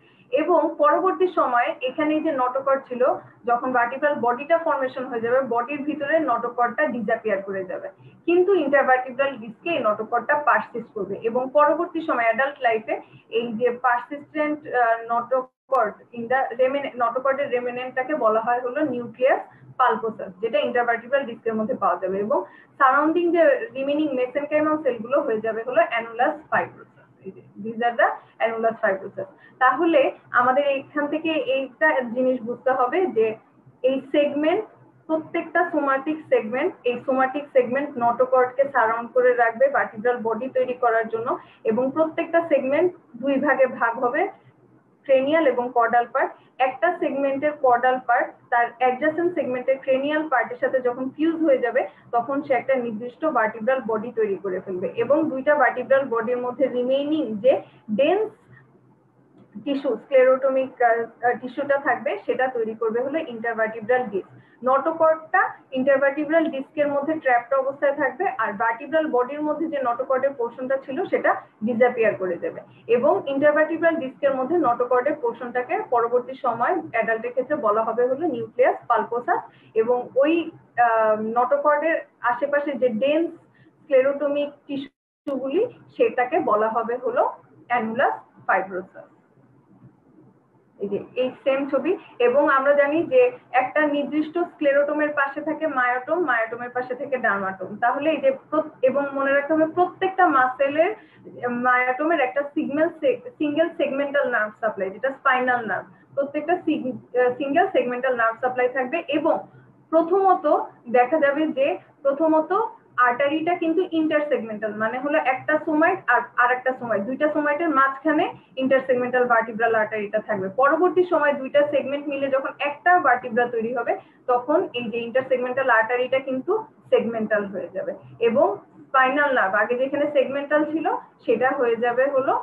এবং পরবর্তী সময়ে এখানে যে নটোকর্ড ছিল, যখন ভার্টিব্রাল বডিটা ফর্মেশন হয়ে যাবে বডির ভিতরে নটোকর্ডটা ডিসঅ্যাপিয়ার করে যাবে, কিন্তু ইন্টারভার্টিব্রাল ডিস্কে এই নটোকর্ডটা পারসিস্ট করবে এবং পরবর্তী সময়ে অ্যাডাল্ট লাইফে এই যে persistent notochord in the remnant, নটোকর্ডের রেমিনেন্টটাকে বলা হয় হলো নিউক্লিয়াস পালপোসাস, যেটা ইন্টারভার্টিব্রাল ডিস্কের মধ্যে পাওয়া যাবে, এবং সারাউন্ডিং যে রিমেনিং মেসেনকাইমাল সেলগুলো হয়ে যাবে হলো annulus fibrosus. These are the annulus fibrosus. তাহলে আমাদের এইখান থেকে এইটা জিনিস বুঝতে হবে যে এই সেগমেন্ট, প্রত্যেকটা সোমাটিক সেগমেন্ট, এই সোমাটিক সেগমেন্ট নটোকর্ডকে সারাউন্ড করে রাখবে ভার্টিব্রাল বডি তৈরি করার জন্য, এবং প্রত্যেকটা সেগমেন্ট দুই ভাগে ভাগ হবে, ক্রেনিয়াল এবং কর্ডাল পার্ট। একটা সেগমেন্টের কর্ডাল পার্ট তার অ্যাডজাসেন্ট সেগমেন্টের ক্রেনিয়াল পার্টের সাথে যখন ফিউজ হয়ে যাবে তখন সে একটা নির্দিষ্ট ভার্টিব্রাল বডি তৈরি করে ফেলবে, এবং দুইটা ভার্টিব্রাল বডির মধ্যে রিমেইনিং যে ডেন্স টিস্যু স্ক্লেরোটমিক টিস্যুটা থাকবে সেটা তৈরি করবে হলো ইন্টারভার্টিব্রাল ডিস্ক। নটোকর্ডটা ইন্টারভার্টিব্রাল ডিস্কের মধ্যে ট্র্যাপড অবস্থায় থাকবে আর ভার্টিব্রাল বডির মধ্যে যে নটোকর্ডের পোর্শনটা ছিল সেটা ডিসঅ্যাপিয়ার করে দেবে, এবং ইন্টারভার্টিব্রাল ডিস্কের মধ্যে নটোকর্ডের পোর্শনটাকে পরবর্তী সময় অ্যাডাল্টের ক্ষেত্রে বলা হবে হলো নিউক্লিয়াস পালপোসাস, এবং ওই নটোকর্ডের আশেপাশে যে ডেন্স স্ক্লেরোটমিক টিস্যুগুলি সেটাকে বলা হবে হলো অ্যানুলাস ফাইব্রোসাস। এই সেম ছবি। এবং আমরা জানি যে একটা নির্দিষ্ট স্ক্লেরোটোমের পাশে থাকে মায়োটোম, মায়োটোমের পাশে থাকে ডার্মাটোম। তাহলে এই যে, এবং মনে রাখতে হবে প্রত্যেকটা মাসেলের মায়োটোমের একটা সিঙ্গেল সেগমেন্টাল নার্ভ সাপ্লাই, যেটা স্পাইনাল নার্ভ। প্রত্যেকটা সিঙ্গেল সেগমেন্টাল নার্ভ সাপ্লাই থাকবে এবং প্রথমত দেখা যাবে যে প্রথমত আর্টারিটা কিন্তু ইন্টারসেগমেন্টাল মানে হলো একটা সোমাইট আর আরেকটা সোমাইট দুইটা সোমাইটের মাঝখানে ইন্টারসেগমেন্টাল ভার্টিব্রাল আর্টারিটা থাকবে পরবর্তী সময় দুইটা সেগমেন্ট মিলে যখন একটা ভার্টিব্রা তৈরি হবে তখন এই যে ইন্টারসেগমেন্টাল আর্টারিটা কিন্তু সেগমেন্টাল হয়ে যাবে এবং স্পাইনাল নার্ভ আগে যেখানে সেগমেন্টাল ছিল সেটা হয়ে যাবে হলো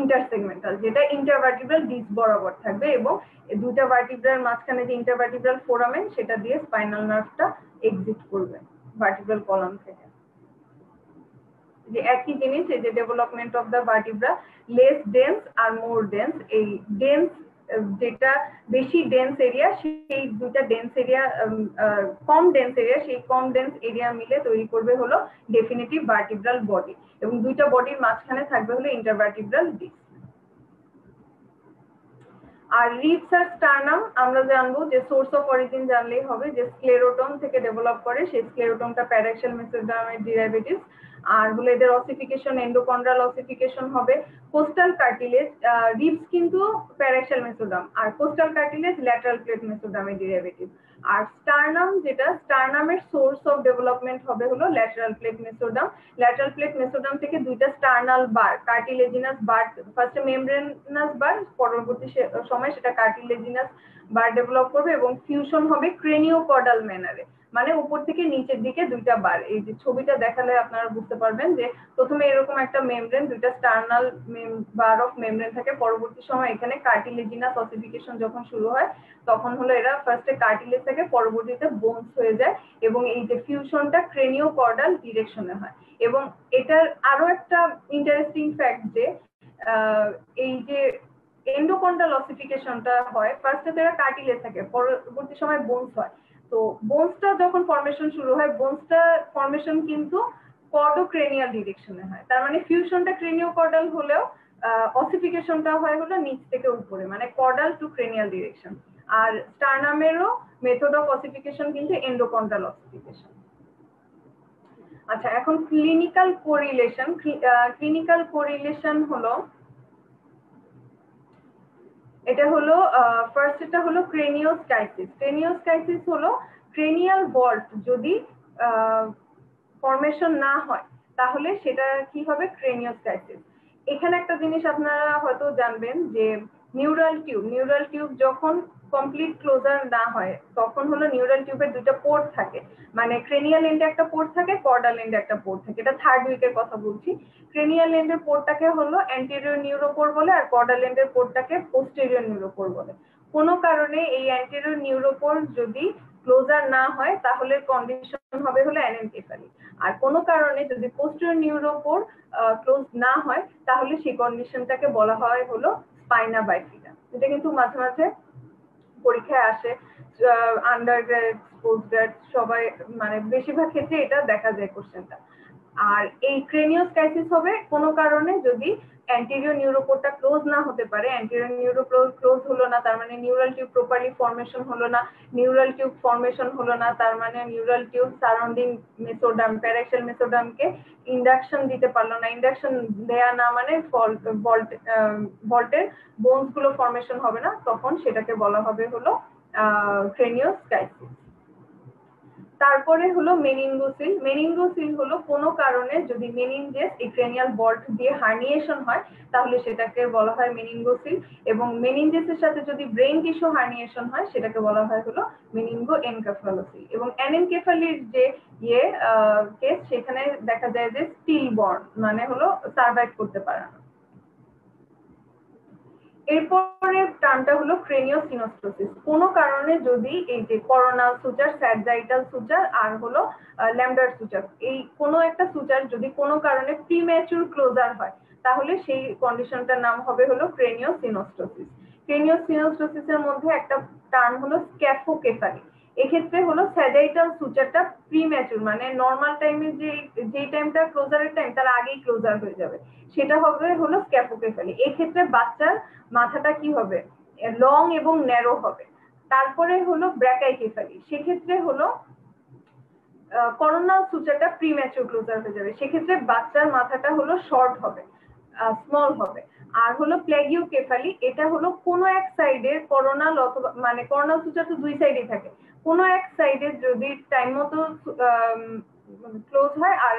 इंटरसेगमेंटल যেটা ইন্টারভার্টিব্রাল ডিস্ক বরাবর থাকবে এবং এই দুটো ভার্টিব্রার মাঝখানে যে ইন্টারভার্টিব্রাল ফোরামেন সেটা দিয়ে স্পাইনাল নার্ভটা এক্সিট করবে ভার্টিব্রাল কলাম থেকে যে একই জিনিস এই যে development of the vertebra less dense আর মোর ডেন্স এই ডেন্স যেটা বেশি ডেন্স এরিয়া সেই দুটো ডেন্স এরিয়া কম ডেন্স এরিয়া সেই কম ডেন্স এরিয়া মিলে তৈরি করবে হলো ডেফিনিটিভ ভার্টিব্রাল বডি এবং দুইটা বডির মাঝখানে থাকবে হলো ইন্টারভার্টিব্রাল ডিস্ক আর রিবস আর স্টার্নাম আমরা জানবো যে সোর্স অফ অরিজিন জানলেই হবে যে স্ক্লেরোটোম থেকে ডেভেলপ করে সেই স্ক্লেরোটোমটা প্যারাক্সিয়াল মেসোডার্মের ডেরিভেটিভ আর হলো এদের অসিফিকেশন এন্ডোকন্ড্রাল অসিফিকেশন হবে কোস্টাল কার্টিলেজ রিবস কিন্তু প্যারাক্সিয়াল মেসোডার্ম আর কোস্টাল কার্টিলেজ ল্যাটারাল প্লেট মেসোডার্মের ডেরিভেটিভ আর স্টার্নাম যেটা স্টার্নামের সোর্স অফ ডেভেলপমেন্ট হবে হলো lateral plate mesoderm lateral plate mesoderm থেকে দুইটা sternal bar cartilaginous bar first membranous bar পরবর্তী সময় সেটা কার্টিলেজিনাস বার ডেভেলপ করবে এবং ফিউশন হবে ক্রেনিওকর্ডাল ম্যানারে মানে উপর থেকে নিচের দিকে দুইটা বার এই যে ছবিটা দেখালে আপনারা বুঝতে পারবেন যে প্রথমে এরকম একটা মেমব্রেন দুইটা স্টার্নাল বার অফ মেমব্রেন থাকে পরবর্তী সময় এখানে কার্টিলেজিনাস অসিফিকেশন যখন শুরু হয় তখন হলো এরা ফার্স্টে কার্টিলেজ থাকে পরবর্তীতে বোনস হয়ে যায় এবং এই যে ফিউশনটা ক্রেনিওকর্ডাল ডিরেকশনে হয় এবং এটার আরো একটা ইন্টারেস্টিং ফ্যাক্ট যে এই যে এন্ডোকন্ড্রাল অসিফিকেশনটা হয় ফার্স্টে তো এরা কার্টিলেজ থাকে পরবর্তী সময় বোনস হয় তো বোনসটা যখন ফর্মেশন শুরু হয় বোনসটা ফর্মেশন কিন্তু কর্ডোক্রেনিয়াল ডিরেকশনে হয় তার মানে ফিউশনটা ক্রেনিওকর্ডাল হলেও অসিফিকেশনটা হয় হলো নিচ থেকে উপরে মানে কর্ডাল টু ক্রেনিয়াল ডিরেকশন আর স্টার্নামেরও মেথড অফ অসিফিকেশন কিন্তু এন্ডোকন্ড্রাল অসিফিকেশন আচ্ছা এখন ক্লিনিক্যাল কোরিলেশন ক্লিনিক্যাল কোরিলেশন হলো এটা হলো ফার্স্ট এটা হলো ক্রেনিওস্কাইসিস ক্রেনিওস্কাইসিস হলো ক্রেনিয়াল ভল্ট যদি ফর্মেশন না হয় তাহলে সেটা কি হবে ক্রেনিওস্কাইসিস এখানে একটা জিনিস আপনারা হয়তো জানবেন যে নিউরাল টিউব যখন কমপ্লিট ক্লোজার না হয় তখন হলো নিউরাল টিউবের দুটো পোর্ট থাকে মানে ক্রেনিয়াল এন্ডে একটা পোর্ট থাকে কর্ডাল এন্ডে একটা পোর্ট থাকে এটা থার্ড উইকের কথা বলছি ক্রেনিয়াল এন্ডের পোর্টটাকে হলো অ্যান্টেরিয়র নিউরোকোর বলে আর কর্ডাল এন্ডের পোর্টটাকে পোস্টেরিয়র নিউরোকোর বলে কোনো কারণে এই অ্যান্টেরিয়র নিউরোকোর যদি ক্লোজার না হয় তাহলে কন্ডিশন হবে হলো অ্যানএনকেফালি আর কোনো কারণে যদি পোস্টেরিয়র নিউরোকোর ক্লোজ না হয় তাহলে সেই কন্ডিশনটাকে বলা হয় হলো স্পাইনা বাইফিডা এটা কিন্তু মাঝে মাঝে পরীক্ষায় আসে আন্ডারগ্রেড পোস্টগ্রেড সবাই মানে বেশিরভাগ ক্ষেত্রে এটা দেখা যায় কোশ্চেনটা আর এই ক্রেনিওস্কাইসিস হবে কোনো কারণে যদি অ্যান্টেরিয়র নিউরোকোরটা ক্লোজ না হতে পারে অ্যান্টেরিয়র নিউরোকোর ক্লোজ হলো না তার মানে নিউরাল টিউব প্রপারলি ফর্মেশন হলো না নিউরাল টিউব ফর্মেশন হলো না তার মানে neural tube surrounding mesoderm paraxial মেসোডার্মকে ইন্ডাকশন দিতে পারলো না ইন্ডাকশন দেয়া না মানে ভল্টের বোনস গুলো ফর্মেশন হবে না তখন সেটাকে বলা হবে হলো ক্রেনিওস্কাইসিস তারপরে হলো মেনিনগোসিল মেনিনগোসিল হলো কোনো কারণে যদি মেনিনজেস ক্রেনিয়াল বল্ট দিয়ে হার্নিয়েশন হয় তাহলে সেটাকে বলা হয় মেনিনগোসিল এবং মেনিনজেসের সাথে যদি ব্রেন টিস্যু হার্নিয়েশন হয় সেটাকে বলা হয় হলো মেনিনগো এনকেফালোসিল এবং অ্যানএনকেফালির যে কেস সেখানে দেখা যায় যে স্টিল বর্ন মানে হলো সার্ভাইভ করতে পারে না এরপরে টার্মটা হলো ক্রেনিও সিনোস্টোসিস কোনো কারণে যদি এই যে করোনাল সুচার স্যাজাইটাল সুচার আর হলো ল্যামডার সুচার এই কোনো একটা সুচার যদি কোনো কারণে প্রিম্যাচুর ক্লোজার হয় তাহলে সেই কন্ডিশনটার নাম হবে হলো ক্রেনিও সিনোস্টোসিস ক্রেনিও সিনোস্টোসিসের মধ্যে একটা টার্ম হলো স্ক্যাফোকেফালি এক্ষেত্রে হলো স্যাজাইটাল সুচারটা প্রিম্যাচুর মানে নর্মাল টাইমে যে টাইমটা ক্লোজারের টাইম তার আগেই ক্লোজার হয়ে যাবে সেটা হবে হলো স্ক্যাফোকেফালি এক্ষেত্রে বাচ্চার মাথাটা কি হবে লং এবং ন্যারো হবে তারপরে হলো ব্র্যাকাইকেফালি সেক্ষেত্রে হলো করোনাল সুচারটা প্রিম্যাচুর ক্লোজার হয়ে যাবে সেক্ষেত্রে বাচ্চার মাথাটা হলো শর্ট হবে স্মল হবে আর হলো প্লেগিওকেফালি, এটা হলো কোনো এক সাইডে করোনাল অথবা মানে করোনাল সুতা তো দুই সাইডেই থাকে, কোনো এক সাইডে যদি টাইম মতো ক্লোজ হয় আর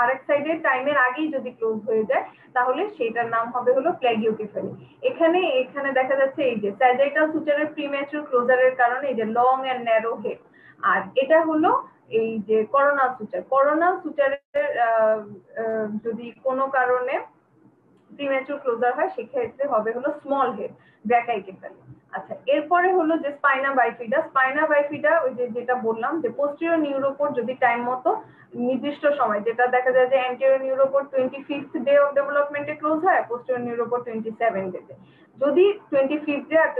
আরেক সাইডে টাইমের আগেই যদি ক্লোজ হয়ে যায় তাহলে সেটার নাম হবে হলো প্লেগিওকেফালি। এখানে এখানে দেখা যাচ্ছে এই যে স্যাজাইটাল সুতারের প্রিম্যাচুর ক্লোজারের কারণে এই যে লং এন্ড ন্যারো হেড, আর এটা হলো এই যে করোনাল সুতার। করোনাল সুতারের যদি কোনো কারণে প্রিম্যাচুর ক্লোজার হয় সেক্ষেত্রে হবে হলো স্মল হেড, ব্র্যাকাইকেফালি। আচ্ছা, এরপরে হলো যে স্পাইনা বাইফিডা। স্পাইনা বাইফিডা ওই যে যেটা বললাম যে পোস্টেরিয়র নিউরোকোড যদি টাইম মতো নির্দিষ্ট সময়, যেটা দেখা যায় যে anterior neurocord 25th day of ডেভেলপমেন্টে ক্লোজ হয়, পোস্টেরিয়র নিউরোকোড 27 ডে তে, যদি 25th ডে আর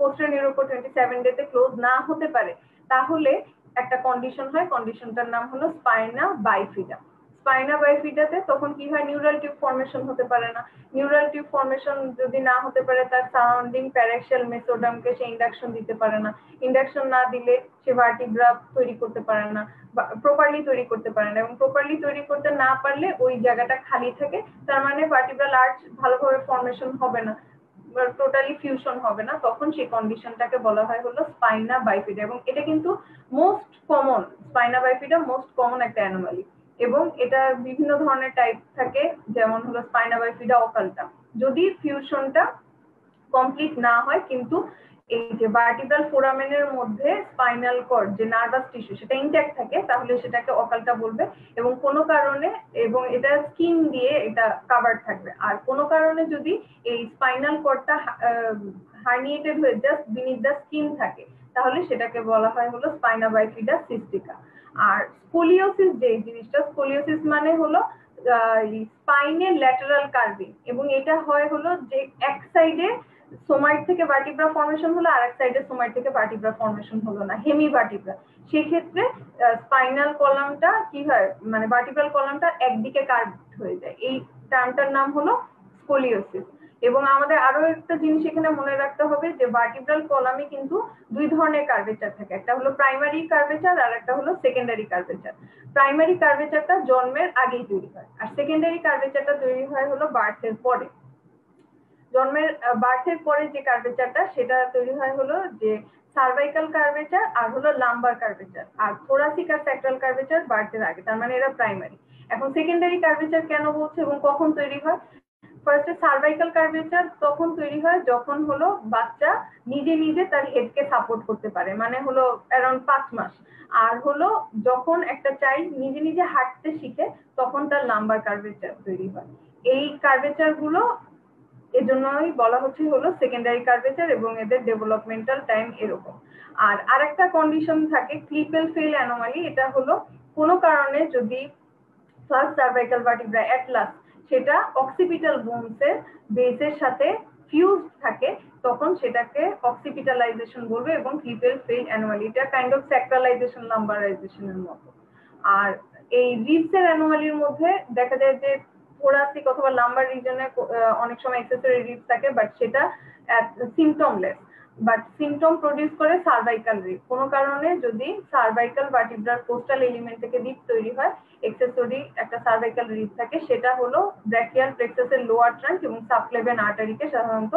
পোস্টেরিয়র নিউরোকোড 27 ডে তে ক্লোজ না হতে পারে তাহলে একটা কন্ডিশন হয়, কন্ডিশনটার নাম হলো স্পাইনা বাইফিডা। স্পাইনা বাইফিডাতে তখন কি হয়, নিউরাল টিউব ফর্মেশন হতে পারে না। নিউরাল টিউব ফর্মেশন যদি না হতে পারে তার সারাউন্ডিং প্যারাক্সিয়াল মেসোডামকে সে ইন্ডাকশন দিতে পারে না, ইন্ডাকশন না দিলে সে ভার্টিব্রা তৈরি করতে পারে না, প্রপারলি তৈরি করতে পারে না, এবং প্রপারলি তৈরি করতে না পারলে ওই জায়গাটা খালি থাকে, তার মানে ভার্টিব্রাল আর্চ ভালোভাবে ফর্মেশন হবে না, টোটালি ফিউশন হবে না, তখন সেই কন্ডিশনটাকে বলা হয় হলো স্পাইনা বাইফিডা। এবং এটা কিন্তু most common, spina bifida most common একটা অ্যানোমালি, এবং এটা বিভিন্ন ধরনের টাইপ থাকে, যেমন হলো স্পাইনা বাইফিডা অকালটা। যদি ফিউশনটা কমপ্লিট না হয় কিন্তু এই যে ভার্টিব্রাল ফোরামেনের মধ্যে স্পাইনাল কর্ড যে নার্ভাস টিস্যু সেটা ইনট্যাক্ট থাকে তাহলে সেটাকে অকালটা বলবে, এবং কোনো কারণে এবং এটা স্কিন দিয়ে এটা কভার থাকবে। আর কোনো কারণে যদি এই স্পাইনাল কর্ডটা হার্নিয়েটেড হয়ে জাস্ট বিনিথ দ্য স্কিন থাকে তাহলে সেটাকে বলা হয় হলো স্পাইনা বাইফিডা সিস্টিকা। আর স্পোলিওসিস যে জিনিসটা, স্পোলিওসিস মানে হলো স্পাইনের ল্যাটারাল কার্ভিং, এবং এটা হয় হলো যে এক সাইডে সোমাইট থেকে ভার্টিব্রা ফর্মেশন হলো আর এক সাইডে সোমাইট থেকে ভার্টিব্রা ফর্মেশন হলো না, হেমি ভার্টিব্রা, সেক্ষেত্রে স্পাইনাল কলামটা কি হয় মানে ভার্টিব্রাল কলামটা একদিকে কার্ভ হয়ে যায়, এই টার্মটার নাম হলো স্পোলিওসিস। এবং আমাদের আরো একটা জিনিস এখানে মনে রাখতে হবে যে ভার্টিব্রাল কলামে কিন্তু দুই ধরনের কার্ভেচার থাকে, একটা হলো প্রাইমারি কার্ভেচার আর একটা হলো সেকেন্ডারি কার্ভেচার। প্রাইমারি কার্ভেচারটা জন্মের আগেই তৈরি হয় আর সেকেন্ডারি কার্ভেচারটা তৈরি হয় হলো বার্থের পরে। জন্মের বার্থের পরে যে কার্ভেচারটা সেটা তৈরি হয় হলো যে সার্ভাইকাল কার্ভেচার আর হলো লাম্বার কার্ভেচার, আর থোরাসিক আর স্যাক্রাল কার্ভেচার বার্থের আগে, তার মানে এরা প্রাইমারি। এখন সেকেন্ডারি কার্ভেচার কেন বলছে এবং কখন তৈরি হয়, ফার্স্টে সার্ভাইকাল কার্ভেচার তখন তৈরি হয় যখন হলো বাচ্চা নিজে নিজে তার হেডকে সাপোর্ট করতে পারে, মানে হলো অ্যারাউন্ড 5 মাস, আর হলো যখন একটা চাইল্ড নিজে নিজে হাঁটতে শিখে তখন তার লাম্বার কার্ভেচার তৈরি হয়। এই কার্ভেচার গুলো এজন্যই বলা হচ্ছে হলো সেকেন্ডারি কার্ভেচার, এবং এদের ডেভেলপমেন্টাল টাইম এরকম। আর আরেকটা কন্ডিশন থাকে ক্লিপেল ফেল অ্যানোমালি, এটা হলো কোনো কারণে যদি ফার্স্ট সার্ভাইকাল ভার্টিব্রা অ্যাটলাস সেটা অক্সিপিটাল বোনসের বেসের সাথে ফিউজ থাকে তখন সেটাকে অক্সিপিটালাইজেশন বলবে, এবং ক্লিপেল ফেল অ্যানোমালি, এটা কাইন্ড অফ স্যাক্রালাইজেশন লাম্বারাইজেশনের মতো। আর এই রিবসের অ্যানোমালির মধ্যে দেখা যায় যে থোরাসিক অথবা লাম্বার রিজনে অনেক সময় এক্সেসরি রিবস থাকে, বাট সেটা সিম্পটমলেস, বাট সিম্পটম প্রডিউস করে সার্ভাইকাল রিব। কোনো কারণে যদি সার্ভাইকাল ভার্টিব্রার কোস্টাল এলিমেন্ট থেকে রিব তৈরি হয়, এক্সেসরি একটা সার্ভাইকাল রিব থাকে, সেটা হলো ব্র্যাকিয়াল প্লেক্সাসের লোয়ার ট্রাঙ্ক এবং সাবক্লেভিয়ান আর্টারিকে সাধারণত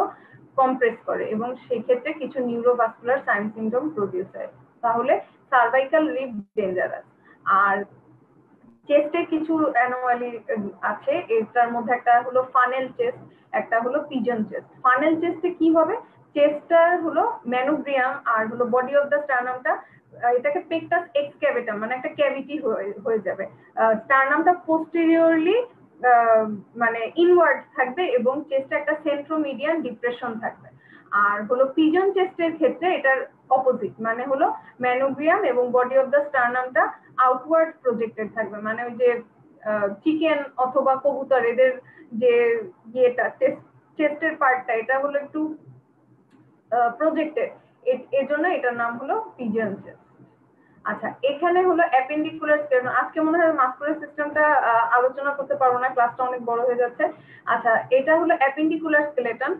কম্প্রেস করে, এবং সেই ক্ষেত্রে কিছু নিউরোভাস্কুলার সাইন সিম্পটম প্রডিউস হয়। তাহলে সার্ভাইকাল রিব ডেঞ্জারাস। আর চেস্টের কিছু অ্যানোমালি আছে, এটার মধ্যে একটা হলো ফানেল চেস্ট, একটা হলো পিজন চেস্ট। ফানেল চেস্টে কি হবে, চেস্টটা হলো ম্যানোব্রিয়াম আর হলো বডি অফ দ্য স্টার্নামটা, এটাকে পেকটাস এক্সক্যাভেটাম মানে একটা ক্যাভিটি হয়ে যাবে, স্টার্নামটা পোস্টেরিয়রলি মানে ইনওয়ার্ড থাকবে এবং চেস্টে একটা সেন্ট্রোমিডিয়ান ডিপ্রেশন থাকবে। আর হলো পিজন চেস্টের ক্ষেত্রে এটার অপোজিট, মানে হলো ম্যানোব্রিয়াম এবং বডি অফ দ্য স্টার্নামটা আউটওয়ার্ড প্রজেক্টেড থাকবে, মানে ওই যে চিকেন অথবা কবুতর এদের যে ইয়েটা চেস্টের পার্টটা এটা হলো একটু প্রজেক্টেড, এজন্য এটার নাম হলো পিজন চেস্ট। আচ্ছা, এখানে হলো অ্যাপেন্ডিকুলার স্ক্লেরোটোমি। আজকে মনে হয় মাস্কুলার সিস্টেমটা আলোচনা করতে পারবো না, ক্লাসটা অনেক বড় হয়ে যাচ্ছে। আচ্ছা, এটা হলো অ্যাপেন্ডিকুলার স্কেলেটন।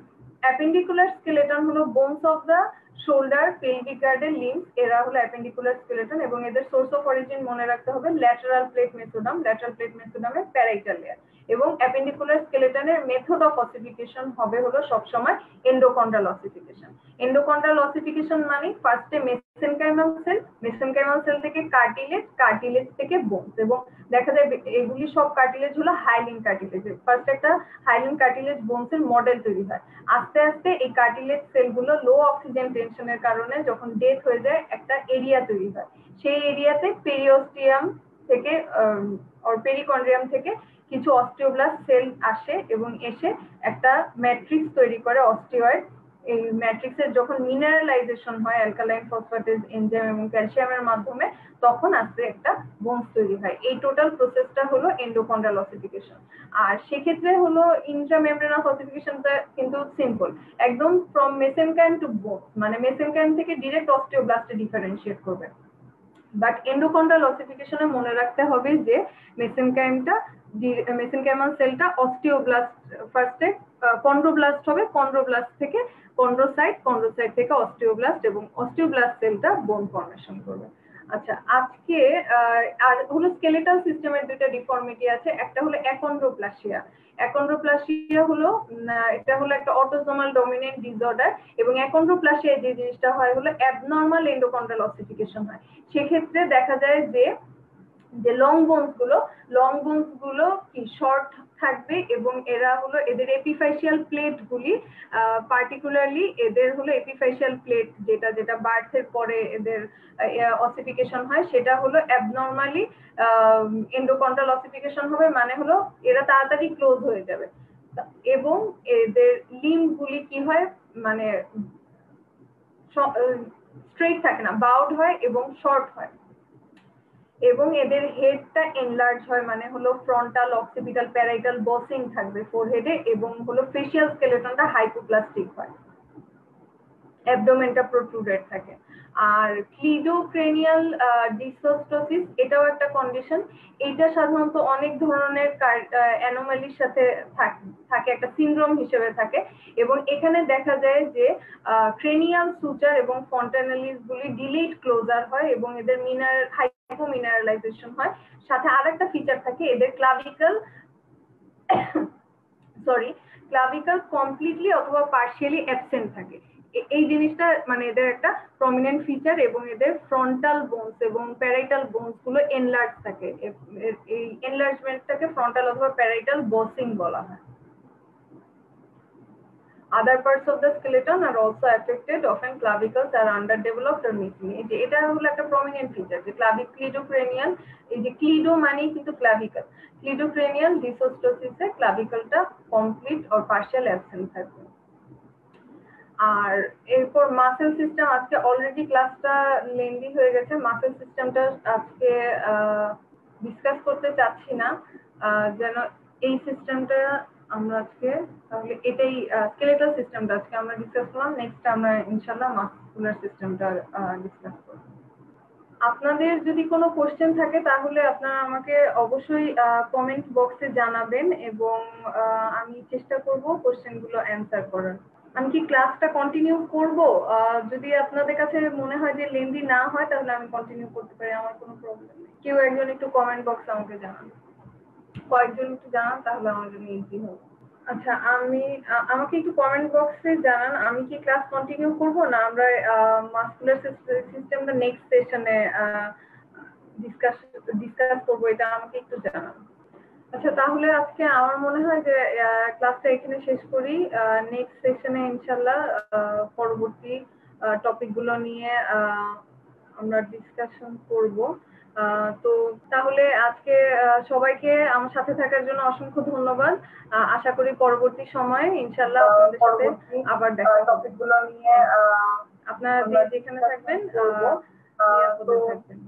অ্যাপেন্ডিকুলার স্কেলেটন হলো bones of the shoulder, pelvic গার্ডের লিম্বস, এরা হলো অ্যাপেন্ডিকুলার স্কেলেটন, এবং এদের সোর্স অফ অরিজিন মনে রাখতে হবে lateral plate mesoderm, lateral plate মেসোডামের প্যারাইটাল লেয়ার, এবং অ্যাপেন্ডিকুলার স্কেলেটনের মেথড অফ অসিফিকেশন হবে হলো সব সময় এন্ডোকন্ড্রাল অসিফিকেশন। এন্ডোকন্ড্রাল অসিফিকেশন মানে ফার্স্টে মেসেনকাইমাল সেল, মেসেনকাইমাল সেল থেকে কার্টিলেজ, কার্টিলেজ থেকে বোনস, এবং দেখা যায় এগুলি সব কার্টিলেজ হলো হাইলিন কার্টিলেজ। ফার্স্ট একটা হাইলিন কার্টিলেজ বোনসের মডেল তৈরি হয়, আস্তে আস্তে এই কার্টিলেজ সেলগুলো লো অক্সিজেন টেনশনের কারণে যখন ডেথ হয়ে যায় একটা এরিয়া তৈরি হয়, সেই এরিয়াতে পেরিওস্টিয়াম থেকে আর পেরিকন্ড্রিয়াম থেকে কিছু অস্টিওব্লাস্ট সেল আসে এবং এসে একটা ম্যাট্রিক্স তৈরি করে অস্টিওয়েড। এই ম্যাট্রিক্সের যখন মিনারেলাইজেশন হয় অ্যালকালাইন ফসফেটেজ এনজাইম এবং ক্যালসিয়ামের মাধ্যমে, তখন আস্তে একটা বোনস তৈরি হয়। এই টোটাল প্রসেসটা হলো এন্ডোকন্ড্রাল অসিফিকেশন। আর সেক্ষেত্রে হলো ইন্ট্রামেমব্রেনাস অসিফিকেশনটা কিন্তু সিম্পল, একদম ফ্রম মেসেনকাইম টু বোনস, মানে মেসেনকাইম থেকে ডিরেক্ট অস্টিওব্লাস্টে ডিফারেন্সিয়েট করবে। বাট এন্ডোকন্ড্রাল অসিফিকেশনে মনে রাখতে হবে যে মেসেনকাইমটা, মেসেনকাইমাল সেলটা অস্টিওব্লাস্ট, ফার্স্টে কন্ড্রোব্লাস্ট হবে, কন্ড্রোব্লাস্ট থেকে কন্ড্রোসাইট, কন্ড্রোসাইট থেকে অস্টিওব্লাস্ট, এবং অস্টিওব্লাস্ট সেলটা বোন ফর্মেশন করবে। আচ্ছা, আজকে আর হলো স্কেলেটাল সিস্টেমের দুইটা ডিফর্মিটি আছে, একটা হলো অ্যাকন্ড্রোপ্লাসিয়া। অ্যাকন্ড্রোপ্লাসিয়া হলো এটা হলো একটা অটোসোমাল ডমিনেন্ট ডিসঅর্ডার, এবং অ্যাকন্ড্রোপ্লাসিয়া যে জিনিসটা হয় হলো অ্যাবনর্মাল এন্ডোকন্ড্রাল অসিফিকেশন হয়। সেক্ষেত্রে দেখা যায় যে লং বোনস গুলো কি শর্ট থাকবে, এবং এরা হলো এদের এপিফাইশিয়াল প্লেট গুলি, পার্টিকুলারলি এদের হলো এপিফাইশিয়াল প্লেট যেটা যেটা বার্থের পরে এদের অসিফিকেশন হয়, সেটা হলো অ্যাবনর্মালি এন্ডোকন্ড্রাল অসিফিকেশন হবে, মানে হলো এরা তাড়াতাড়ি ক্লোজ হয়ে যাবে, এবং এদের লিম্ব গুলি কি হয় মানে স্ট্রেট থাকে না, বাউড হয় এবং শর্ট হয়, এবং এদের হেডটা এনলার্জ হয়, মানে হলো ফ্রন্টাল, অক্সিপিটাল, প্যারাইটাল বসিং থাকবে ফোরহেডে, এবং হলো ফেশিয়াল স্কেলেটনটা হাইপোপ্লাস্টিক হয়, অ্যাবডোমেনটা প্রোট্রুডেড থাকে। আর ক্লিডোক্রেনিয়াল ডিসোস্টোসিস এটাও একটা কন্ডিশন, এটা সাধারণত অনেক ধরনের অ্যানোমালির সাথে থাকে, একটা সিনড্রোম হিসেবে থাকে, এবং এখানে দেখা যায় যে ক্রেনিয়াল সুচার এবং ফন্টানেলিস গুলি ডিলেট ক্লোজার হয়, এবং এদের হাইপোমিনারালাইজেশন হয়। সাথে আরেকটা ফিচার থাকে, এদের ক্লাভিকল কমপ্লিটলি অথবা পার্শিয়ালি অ্যাবসেন্ট থাকে, এই জিনিসটা মানে এদের একটা প্রমিনেন্ট ফিচার, এবং এদের ফ্রন্টাল বোনস এবং প্যারাইটাল বোনস গুলো এনলার্জ থাকে, এই এনলার্জমেন্টটাকে ফ্রন্টাল অথবা প্যারাইটাল বসিং বলা হয়। Other parts of the skeleton are also affected, often clavicles are underdeveloped or missing. এই যে এটা হলো একটা prominent feature, যে ক্লিডোক্রেনিয়াল, এই যে ক্লিডো মানে কিন্তু ক্লাভিকল, ক্লিডোক্রেনিয়াল ডিসোস্টোসিসে ক্লাভিকলটা কমপ্লিট অর পার্শিয়াল অ্যাবসেন্ট থাকে। আর এরপর মাসেল সিস্টেম, আজকে অলরেডি ক্লাসটা লেন্দি হয়ে গেছে, মাসেল সিস্টেমটা আজকে ডিসকাস করতে চাচ্ছি না, যেন এই সিস্টেমটা আমরা আজকে তাহলে এটাই স্কেলেটাল সিস্টেমটা আজকে আমরা ডিসকাস করলাম, নেক্সট আমরা ইনশাআল্লাহ মাসকুলার সিস্টেমটা ডিসকাস করব। আপনাদের যদি কোনো কোশ্চেন থাকে তাহলে আপনারা আমাকে অবশ্যই কমেন্ট বক্সে জানাবেন, এবং আমি চেষ্টা করব কোশ্চেনগুলো অ্যানসার করার। আমি কি ক্লাসটা কন্টিনিউ করব? যদি আপনাদের কাছে মনে হয় যে লেন্দি না হয় তাহলে আমি কন্টিনিউ করতে পারি, আমার কোনো প্রবলেম নেই। কেউ একজন একটু কমেন্ট বক্সে আমাকে জানাবেন, কয়েকজন একটু জানান, তাহলে আমার জন্য ইজি হবে। আচ্ছা, আমাকে একটু কমেন্ট বক্সে জানান আমি কি ক্লাস কন্টিনিউ করব, না আমরা মাসকুলার সিস্টেমটা নেক্সট সেশনে ডিসকাস করব, এটা আমাকে একটু জানান। আচ্ছা, তাহলে আজকে আমার মনে হয় যে ক্লাসটা এখানে শেষ করি, নেক্সট সেশনে ইনশাআল্লাহ পরবর্তী টপিকগুলো নিয়ে আমরা ডিসকাশন করব। তো তাহলে আজকে সবাইকে আমার সাথে থাকার জন্য অসংখ্য ধন্যবাদ। আশা করি পরবর্তী সময়ে ইনশাআল্লাহ আপনাদের সাথে আবার দেখা হবে, টপিকগুলো নিয়ে আপনারা যেখানে থাকবেন।